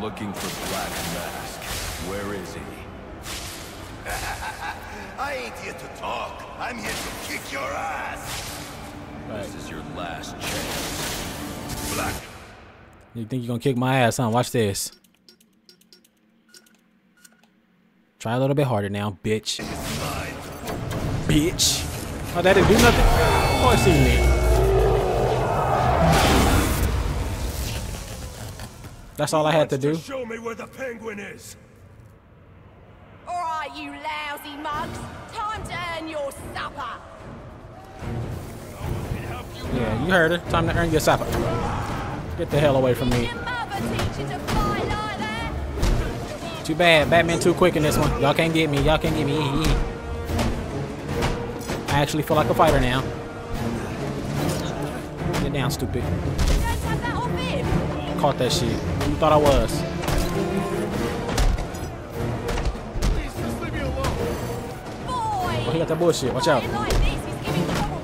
Looking for Black Mask. Where is he? I ain't here to talk. I'm here to kick your ass. Right. This is your last chance. Black. You think you're gonna kick my ass, huh? Watch this. Try a little bit harder now, bitch. Bitch. Oh, that didn't do nothing. Of course he did. That's all I had to do. Show me where the Penguin is. All right, you lousy mugs. Time to earn your supper. Yeah, you heard her. Time to earn your supper. Get the hell away from me. Too bad. Batman too quick in this one. Y'all can't get me. Y'all can't get me. I actually feel like a fighter now. Get down, stupid. Caught that shit. You thought I was. Please just leave me alone. Boy, oh, he got that bullshit. Watch out. Like this, trouble,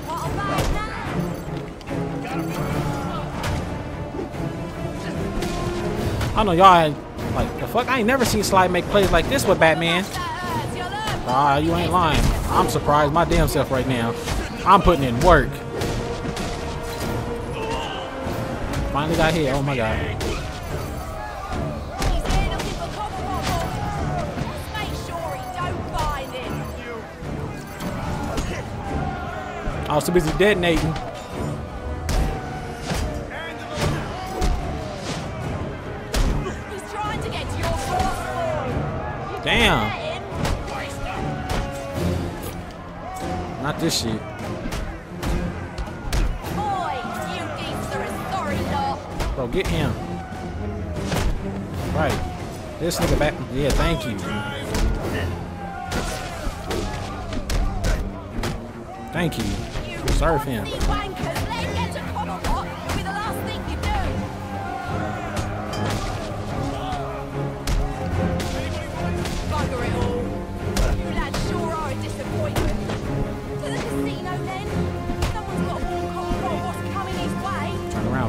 I know y'all like the fuck. I ain't never seen Slye make plays like this with Batman. Ah, you ain't lying. I'm surprised my damn self right now. I'm putting in work. Finally got here. Oh my god. I was too busy detonating. Damn. Not this shit. Bro, get him. Right. This nigga back. Yeah, thank you. Thank you. Serve him. Turn around,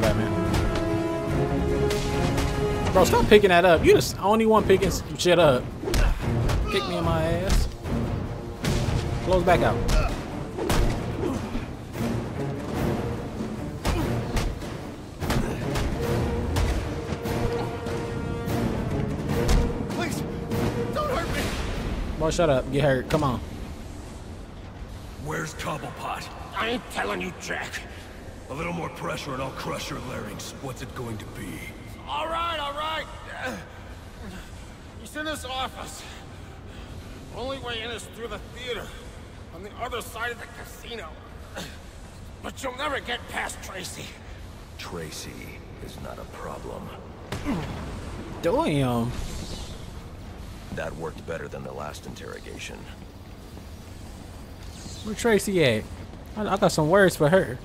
Batman. Bro, stop picking that up. You're the only one picking shit up. Kick me in my ass. Close back out. Please, don't hurt me. Bro, shut up. Get hurt. Come on. Where's Cobblepot? I ain't telling you, Jack. A little more pressure and I'll crush your larynx. What's it going to be? All right, all right. He's in his office. Only way in is through the theater, on the other side of the casino. But you'll never get past Tracy. Tracy is not a problem. Damn. That worked better than the last interrogation. Where Tracy at? I, I got some words for her.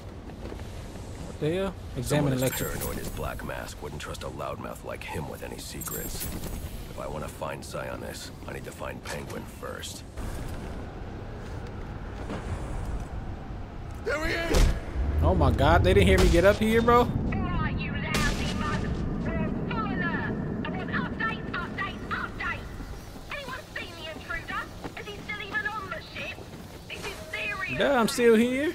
Yeah. Examine Electro. Paranoid as Black Mask wouldn't trust a loudmouth like him with any secrets. If I want to find Sionis, I need to find Penguin first. There he is! Oh my god, they didn't hear me get up here, bro? Alright, you lousy mug. I want updates, updates, updates. Anyone seen the intruder? Is he still even on the ship? This is serious. Yeah, I'm still here.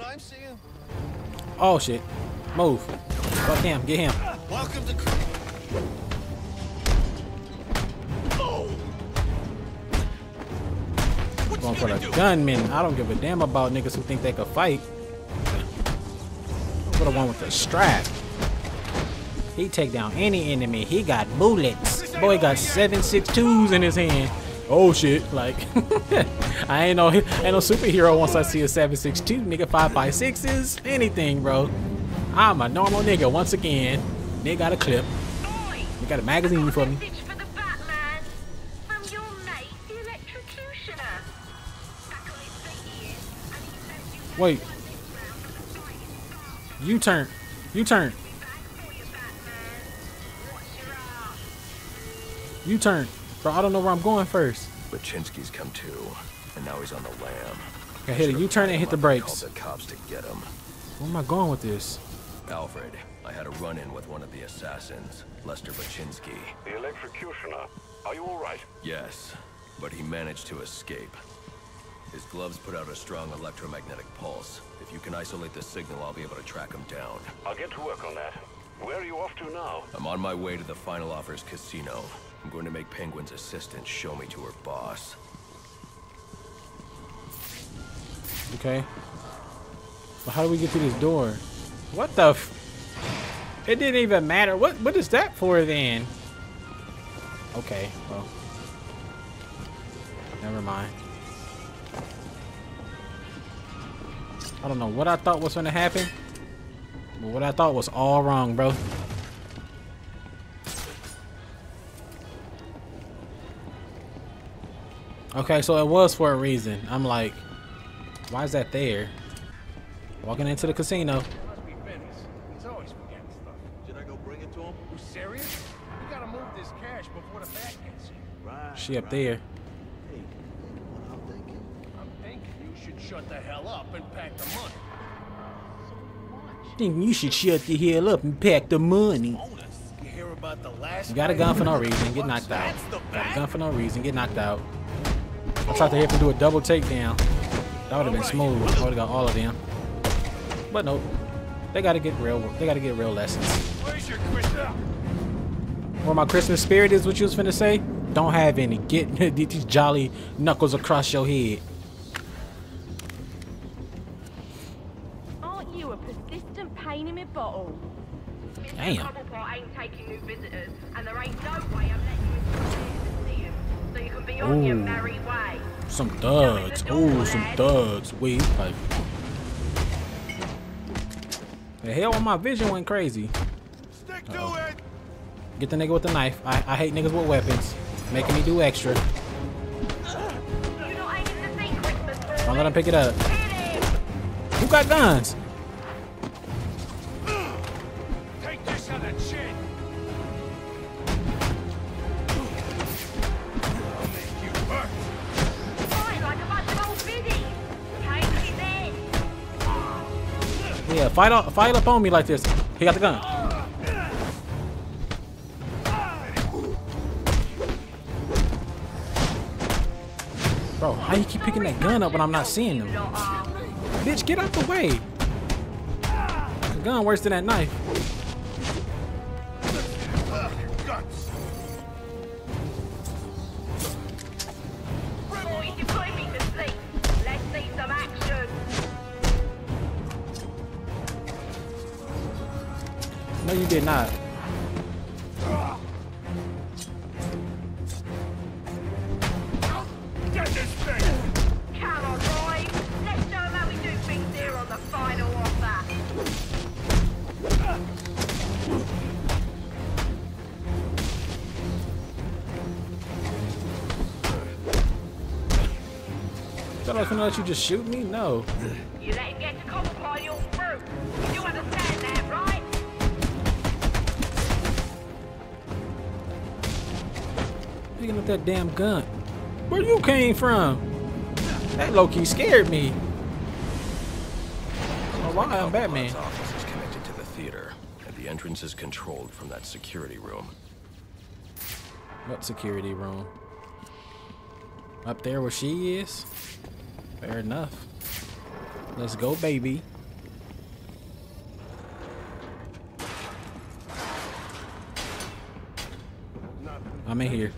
I'm seeing. Oh shit. Move. Fuck him. Get him. Welcome to oh. Going for the gunman. I don't give a damn about niggas who think they could fight. What the one with the strap. He take down any enemy. He got bullets. Boy got seven six twos in his hand. Oh shit, like I ain't no ain't no superhero once I see a seven six two, nigga five five sixes, anything, bro. I'm a normal nigga once again. They got a clip. Oi, they got a magazine for me. For the Batman, from your mate, the Electrocutioner. Back on his ears, and he says you have Wait. You turn. You turn. You turn. Bro, I don't know where I'm going first. Baczynski's come too, and now he's on the lam. Okay, hit a U-turn and hit the brakes. The cops to get him. Where am I going with this? Alfred, I had a run-in with one of the assassins, Lester Baczynski. The Electrocutioner. Are you all right? Yes, but he managed to escape. His gloves put out a strong electromagnetic pulse. If you can isolate the signal, I'll be able to track him down. I'll get to work on that. Where are you off to now? I'm on my way to the Final Offers Casino. I'm going to make Penguin's assistant show me to her boss. Okay. But how do we get through this door? What the f... It didn't even matter. What What is that for then? Okay, well. Never mind. I don't know what I thought was gonna happen. But what I thought was all wrong, bro. Okay, so it was for a reason. I'm like, why is that there? Walking into the casino. She up there. Shut the hell up and pack the money. I think you should shut the hell up and pack the money. You, hear about the last you got a gun for no reason, get knocked out. Got a gun for no reason, get knocked out. I tried to hit him do a double takedown. That would have been smooth. I would have got all of them. But nope. They gotta get real they gotta get real lessons. Where's your Christmas? Where my Christmas spirit is what you was finna say? Don't have any. Get these jolly knuckles across your head. Damn. Cobblepot ain't taking new visitors, and there ain't no way I'm letting you into the museum, so you can be on your merry way. Some thugs. Ooh, some thugs. Wait, like the hell when my vision went crazy. Stick to it. Get the nigga with the knife. I I hate niggas with weapons, making me do extra. I'm gonna pick it up. Who got guns? Yeah, fight up, fight up on me like this. He got the gun. Bro, how you keep picking that gun up when I'm not seeing them? Bitch, get out the way. The gun worse than that knife. No, you did not. Get this thing. Come on, boys. Let's show them how we do things here on the Final Offer. Thought I was gonna let you just shoot me? No. You let him get to Cobblepot, you're through. You understand that, right? Picking up that damn gun. Where you came from? That low-key scared me. Oh, why I'm Batman. The office is connected to the theater, and the entrance is controlled from that security room. What security room? Up there where she is? Fair enough. Let's go, baby. I'm in here.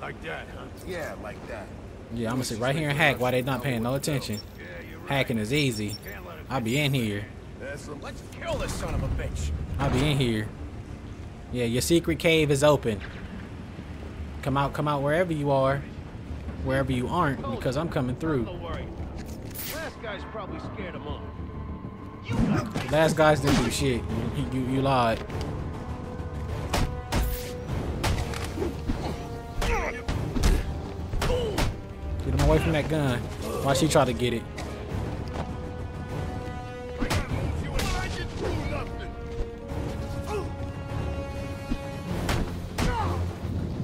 Like that, huh? Yeah, like that. Yeah, I'm gonna sit right here and hack while they're not paying no attention. Hacking is easy. I'll be in here. Let's kill this son of a bitch. I'll be in here. Yeah, your secret cave is open. Come out, come out wherever you are. Wherever you aren't, because I'm coming through. guy's probably scared him off. The last guys didn't do shit. You, you, you lied. Get him away from that gun. Why she try to get it?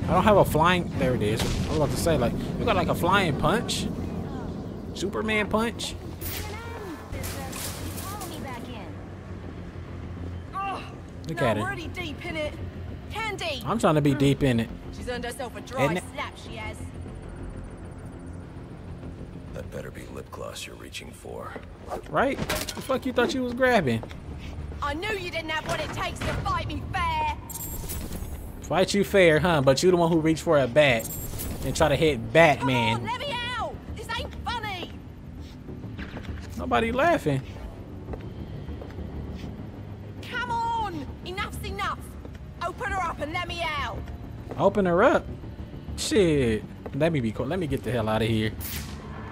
I don't have a flying. There it is. I was about to say, like, we got like a flying punch, Superman punch. Look at it. I'm trying to be deep in it. She's earned herself a dry slap, she has. That better be lip gloss you're reaching for. Right? The fuck you thought you was grabbing? I knew you didn't have what it takes to fight me fair. Fight you fair, huh? But you the one who reached for a bat and try to hit Batman. Come on, let me out. This ain't funny. Nobody laughing. Open her up and let me out. Open her up? Shit. Let me be cool. Let me get the hell out of here.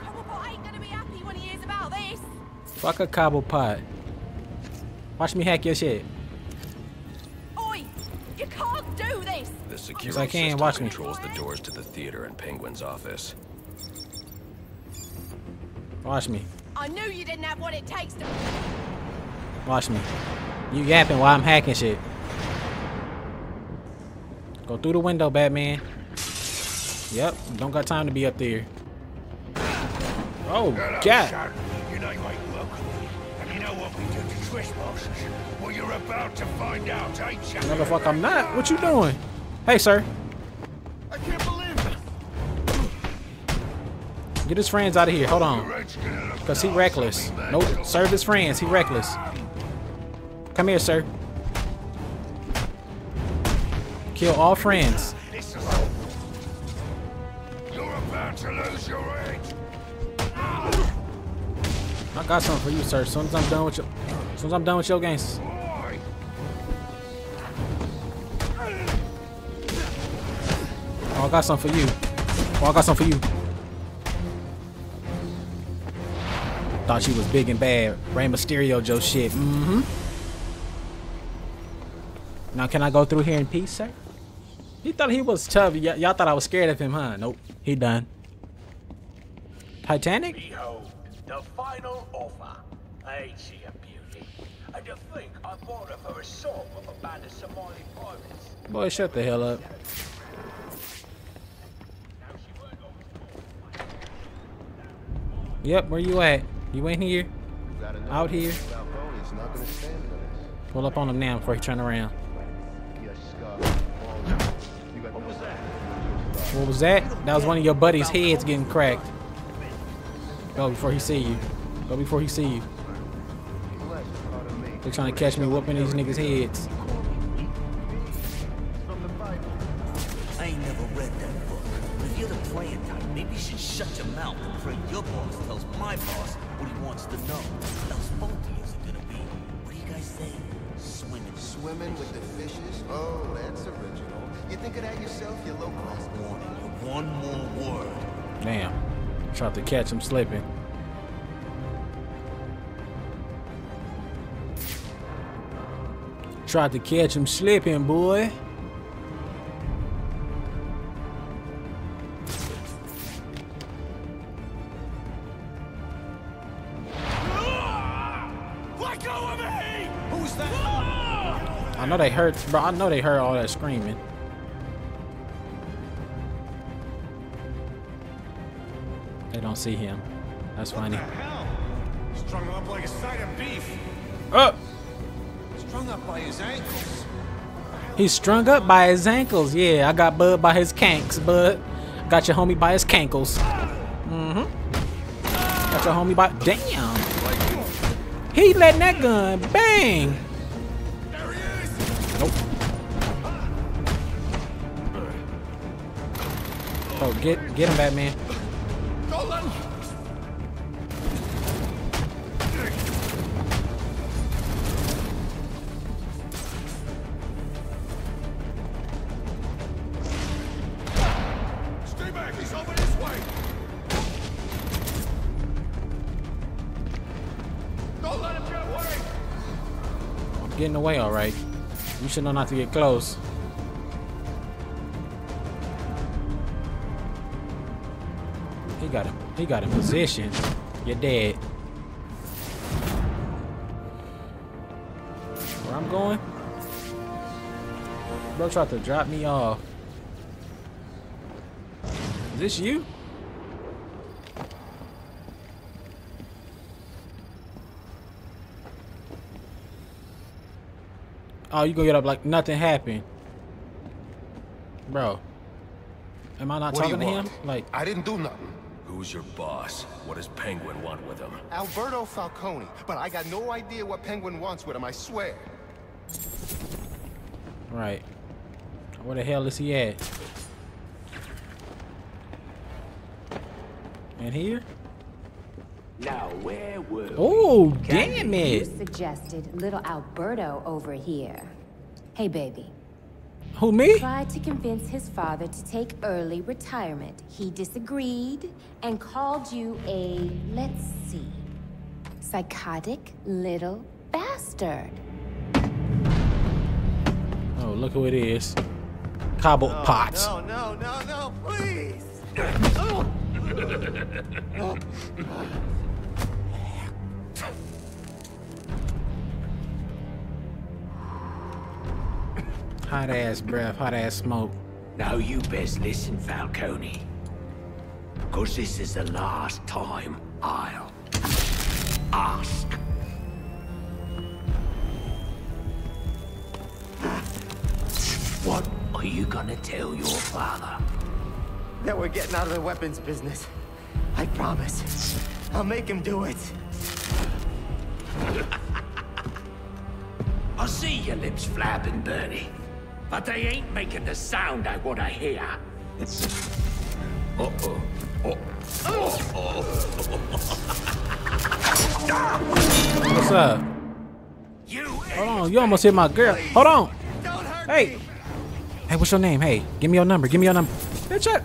Cobblepot ain't gonna be happy when he hears about this. Fuck a Cobblepot. Watch me hack your shit. Oi! You can't do this! The security I can. Watch me. Controls the doors to the theater and Penguin's office. Watch me. I knew you didn't have what it takes to... Watch me. You yapping while I'm hacking shit. Go through the window, Batman. Yep, don't got time to be up there. Oh, hello, God. Son. You know you ain't welcome. And you know what we do to trespassers? Well, you're about to find out, ain't you? Motherfucker, I'm not. What you doing? Hey, sir. I can't believe it. Get his friends out of here. Hold on. Because he reckless. Nope, serve his friends. He reckless. Come here, sir. Kill all friends. You're about to lose your head. I got something for you, sir. As soon as I'm done with your, as soon as I'm done with your games. Oh, I got something for you. Oh, I got something for you. Thought she was big and bad. Rey Mysterio, Joe shit. Mm-hmm. Now, can I go through here in peace, sir? He thought he was tough. Y'all thought I was scared of him, huh? Nope. He done. Titanic? Behold, the final offer. Ain't she a beauty? And to think I bought her for a song of a band of Somali pirates. Boy, shut the hell up. Yep, where you at? You in here? Out here? Pull up on him now before he turn around. What was that? That was one of your buddy's heads getting cracked. Go before he see you. Go before he see you. They're trying to catch me whooping these niggas' heads. I ain't never read that book. If you're the playing type, maybe you should shut your mouth and pray your boss tells my boss what he wants to know. How's faulty is it gonna be? What do you guys say? Swimming. Swimming with the fishes? Oh, that's original. You think of that yourself, you low class warning. One more word. Damn. Tried to catch him slipping. Tried to catch him slipping, boy. Let go of me! Who's that? I know they heard, bro. I know they heard all that screaming. They don't see him. That's funny. What the hell? Strung up like a side of beef. Up. Oh. Strung up by his ankles. He's strung up by his ankles. Yeah, I got bud by his canks, bud. Got your homie by his cankles. Mm-hmm. Got your homie by. Damn. He letting that gun bang. There he is. Nope. Oh, get get him, Batman. getting away all right. You should know not to get close. He got him. He got in position. You're dead. Where I'm going? Bro tried to drop me off. Is this you? Oh, you gonna get up like nothing happened. Bro. Am I not what talking to want? him? Like, I didn't do nothing. Who's your boss? What does Penguin want with him? Alberto Falcone, but I got no idea what Penguin wants with him, I swear. Right. Where the hell is he at? And here? Now where were Oh, damn it! You suggested little Alberto over here. Hey, baby. Who, me? Tried to convince his father to take early retirement. He disagreed and called you a, let's see, psychotic little bastard. Oh, look who it is. Cobblepot. No, no, no, no, no, please! Oh. Oh. Hot ass breath, hot ass smoke. Now you best listen, Falcone. Cause this is the last time I'll ask. What are you gonna tell your father? That we're getting out of the weapons business. I promise. I'll make him do it. I see your lips flapping, Bernie. But they ain't making the sound I want to hear. Uh-oh. Uh-oh. Uh-oh. What's up? You Hold on, you almost hit my girl. Please. Hold on. Don't hurt hey. Me. Hey, what's your name? Hey, give me your number. Give me your number. Bitch up.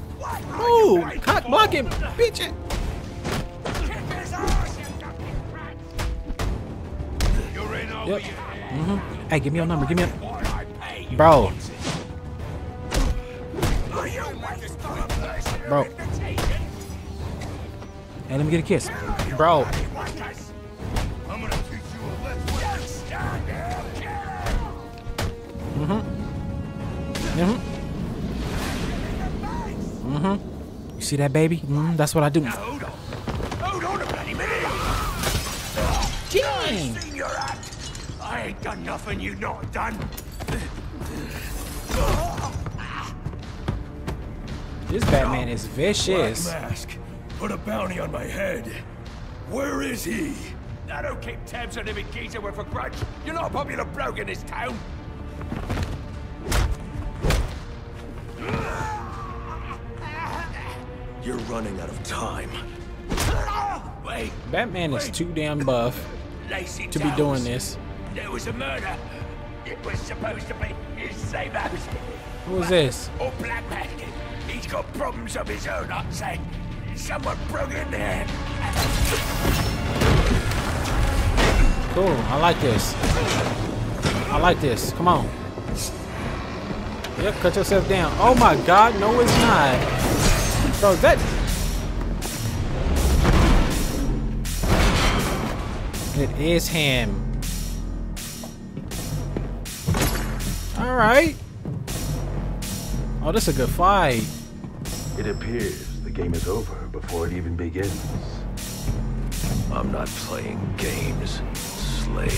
Ooh, cock blocking. Bitch it. Yep. Mm-hmm. Hey, give me your number. Give me your... Bro. Bro. Hey, let me get a kiss. Bro. Mm-hmm. Mm-hmm. Mm-hmm. You see that, baby? Mm-hmm. That's what I do. Dang. I ain't done nothing you not done. This Batman is vicious. Black Mask put a bounty on my head. Where is he? I don't keep tabs on him in Giza with a grudge. You're not a popular bloke in this town. You're running out of time. Wait, Batman wait. is too damn buff Lacey to be Downs. doing this. There was a murder. It was supposed to be his safe house. Who is this? Or Black Mask. He's got problems of his own, I'm saying. Someone broke in there. Cool, I like this. I like this. Come on. Yep, cut yourself down. Oh my god, no it's not. Bro, that... It is him. Alright. Oh, this is a good fight. It appears the game is over before it even begins. I'm not playing games, Slade.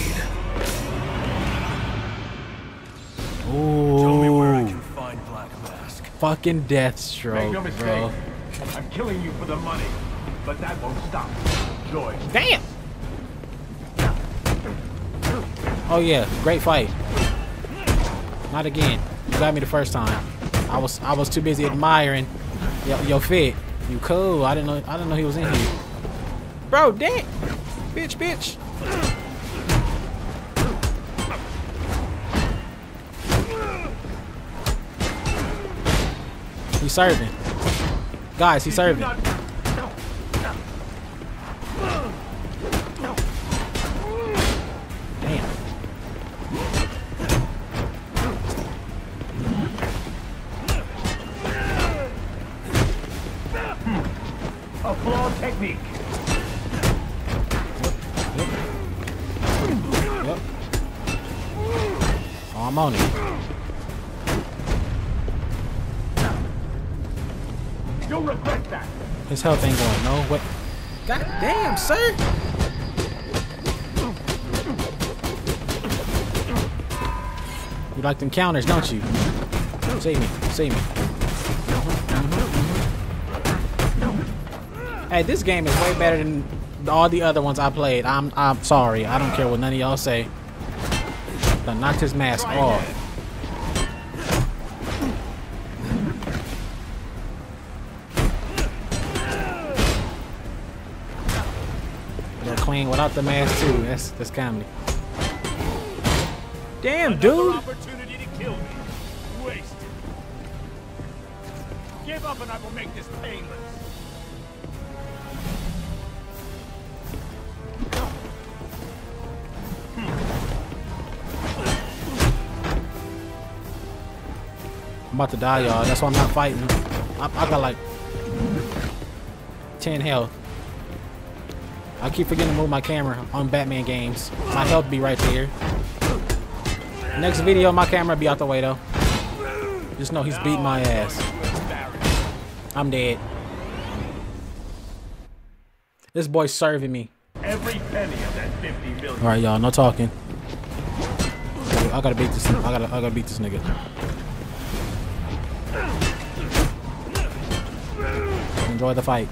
Ooh. Tell me where I can find Black Mask. Fucking Deathstroke, Make no mistake, bro. I'm killing you for the money, but that won't stop. Joy. Damn! Oh yeah, great fight. Not again. You got me the first time. I was I was too busy admiring your, your fit. You cool? I didn't know I didn't know he was in here. Bro, dick, bitch, bitch. He's serving, guys. He's serving. Damn. floor technique. Yep. Oh, I'm on it. You'll regret that. His health ain't going no way. God damn, sir. You like them counters, don't you? Save me, save me. Mm-hmm. Hey, this game is way better than all the other ones I played. I'm I'm sorry. I don't care what none of y'all say. I knocked his mask off. They're clean without the mask too. That's that's comedy. Damn, dude. Give up and I will make this painless. I'm about to die, y'all. That's why I'm not fighting. I, I got like ten health. I keep forgetting to move my camera on Batman games. My health be right there. Next video, my camera be out the way though. Just know he's beating my ass. I'm dead. This boy's serving me. Every penny of that fifty million. All right, y'all, no talking. I gotta beat this. I gotta. I gotta beat this nigga. Enjoy the fight.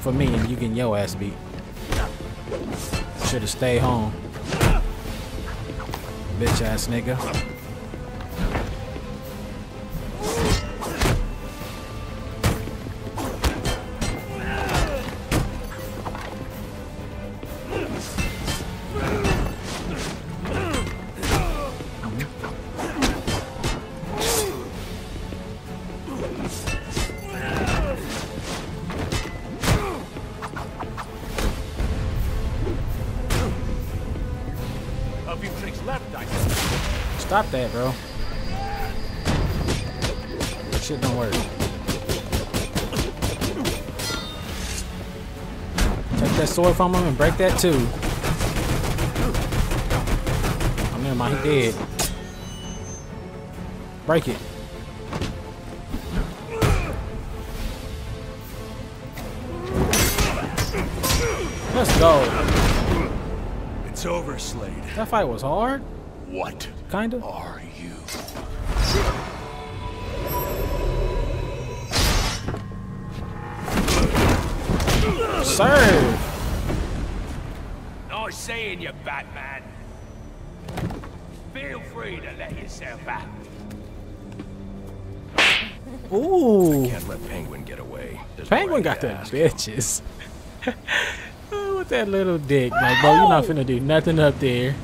For me, and you getting your ass beat. Should have stayed home, bitch ass nigga. Stop that, bro. That shit don't work. Take that sword from him and break that too. I mean, my he dead. Break it. Let's go. It's over, Slade. That fight was hard. What? Kinda. Are you? Serve. Nice seeing you, Batman. Feel free to let yourself out. Ooh. I can't let Penguin get away. There's Penguin got the bitches. Oh, with that little dick. Like, bro, you're not finna do nothing up there.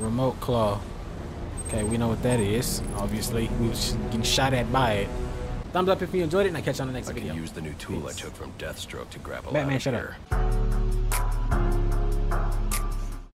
Remote claw. Okay, we know what that is. Obviously, we were getting shot at by it. Thumbs up if you enjoyed it, and I'll catch you on the next video. I can use the new tool I took from Deathstroke to grab a ladder. Batman, shut up.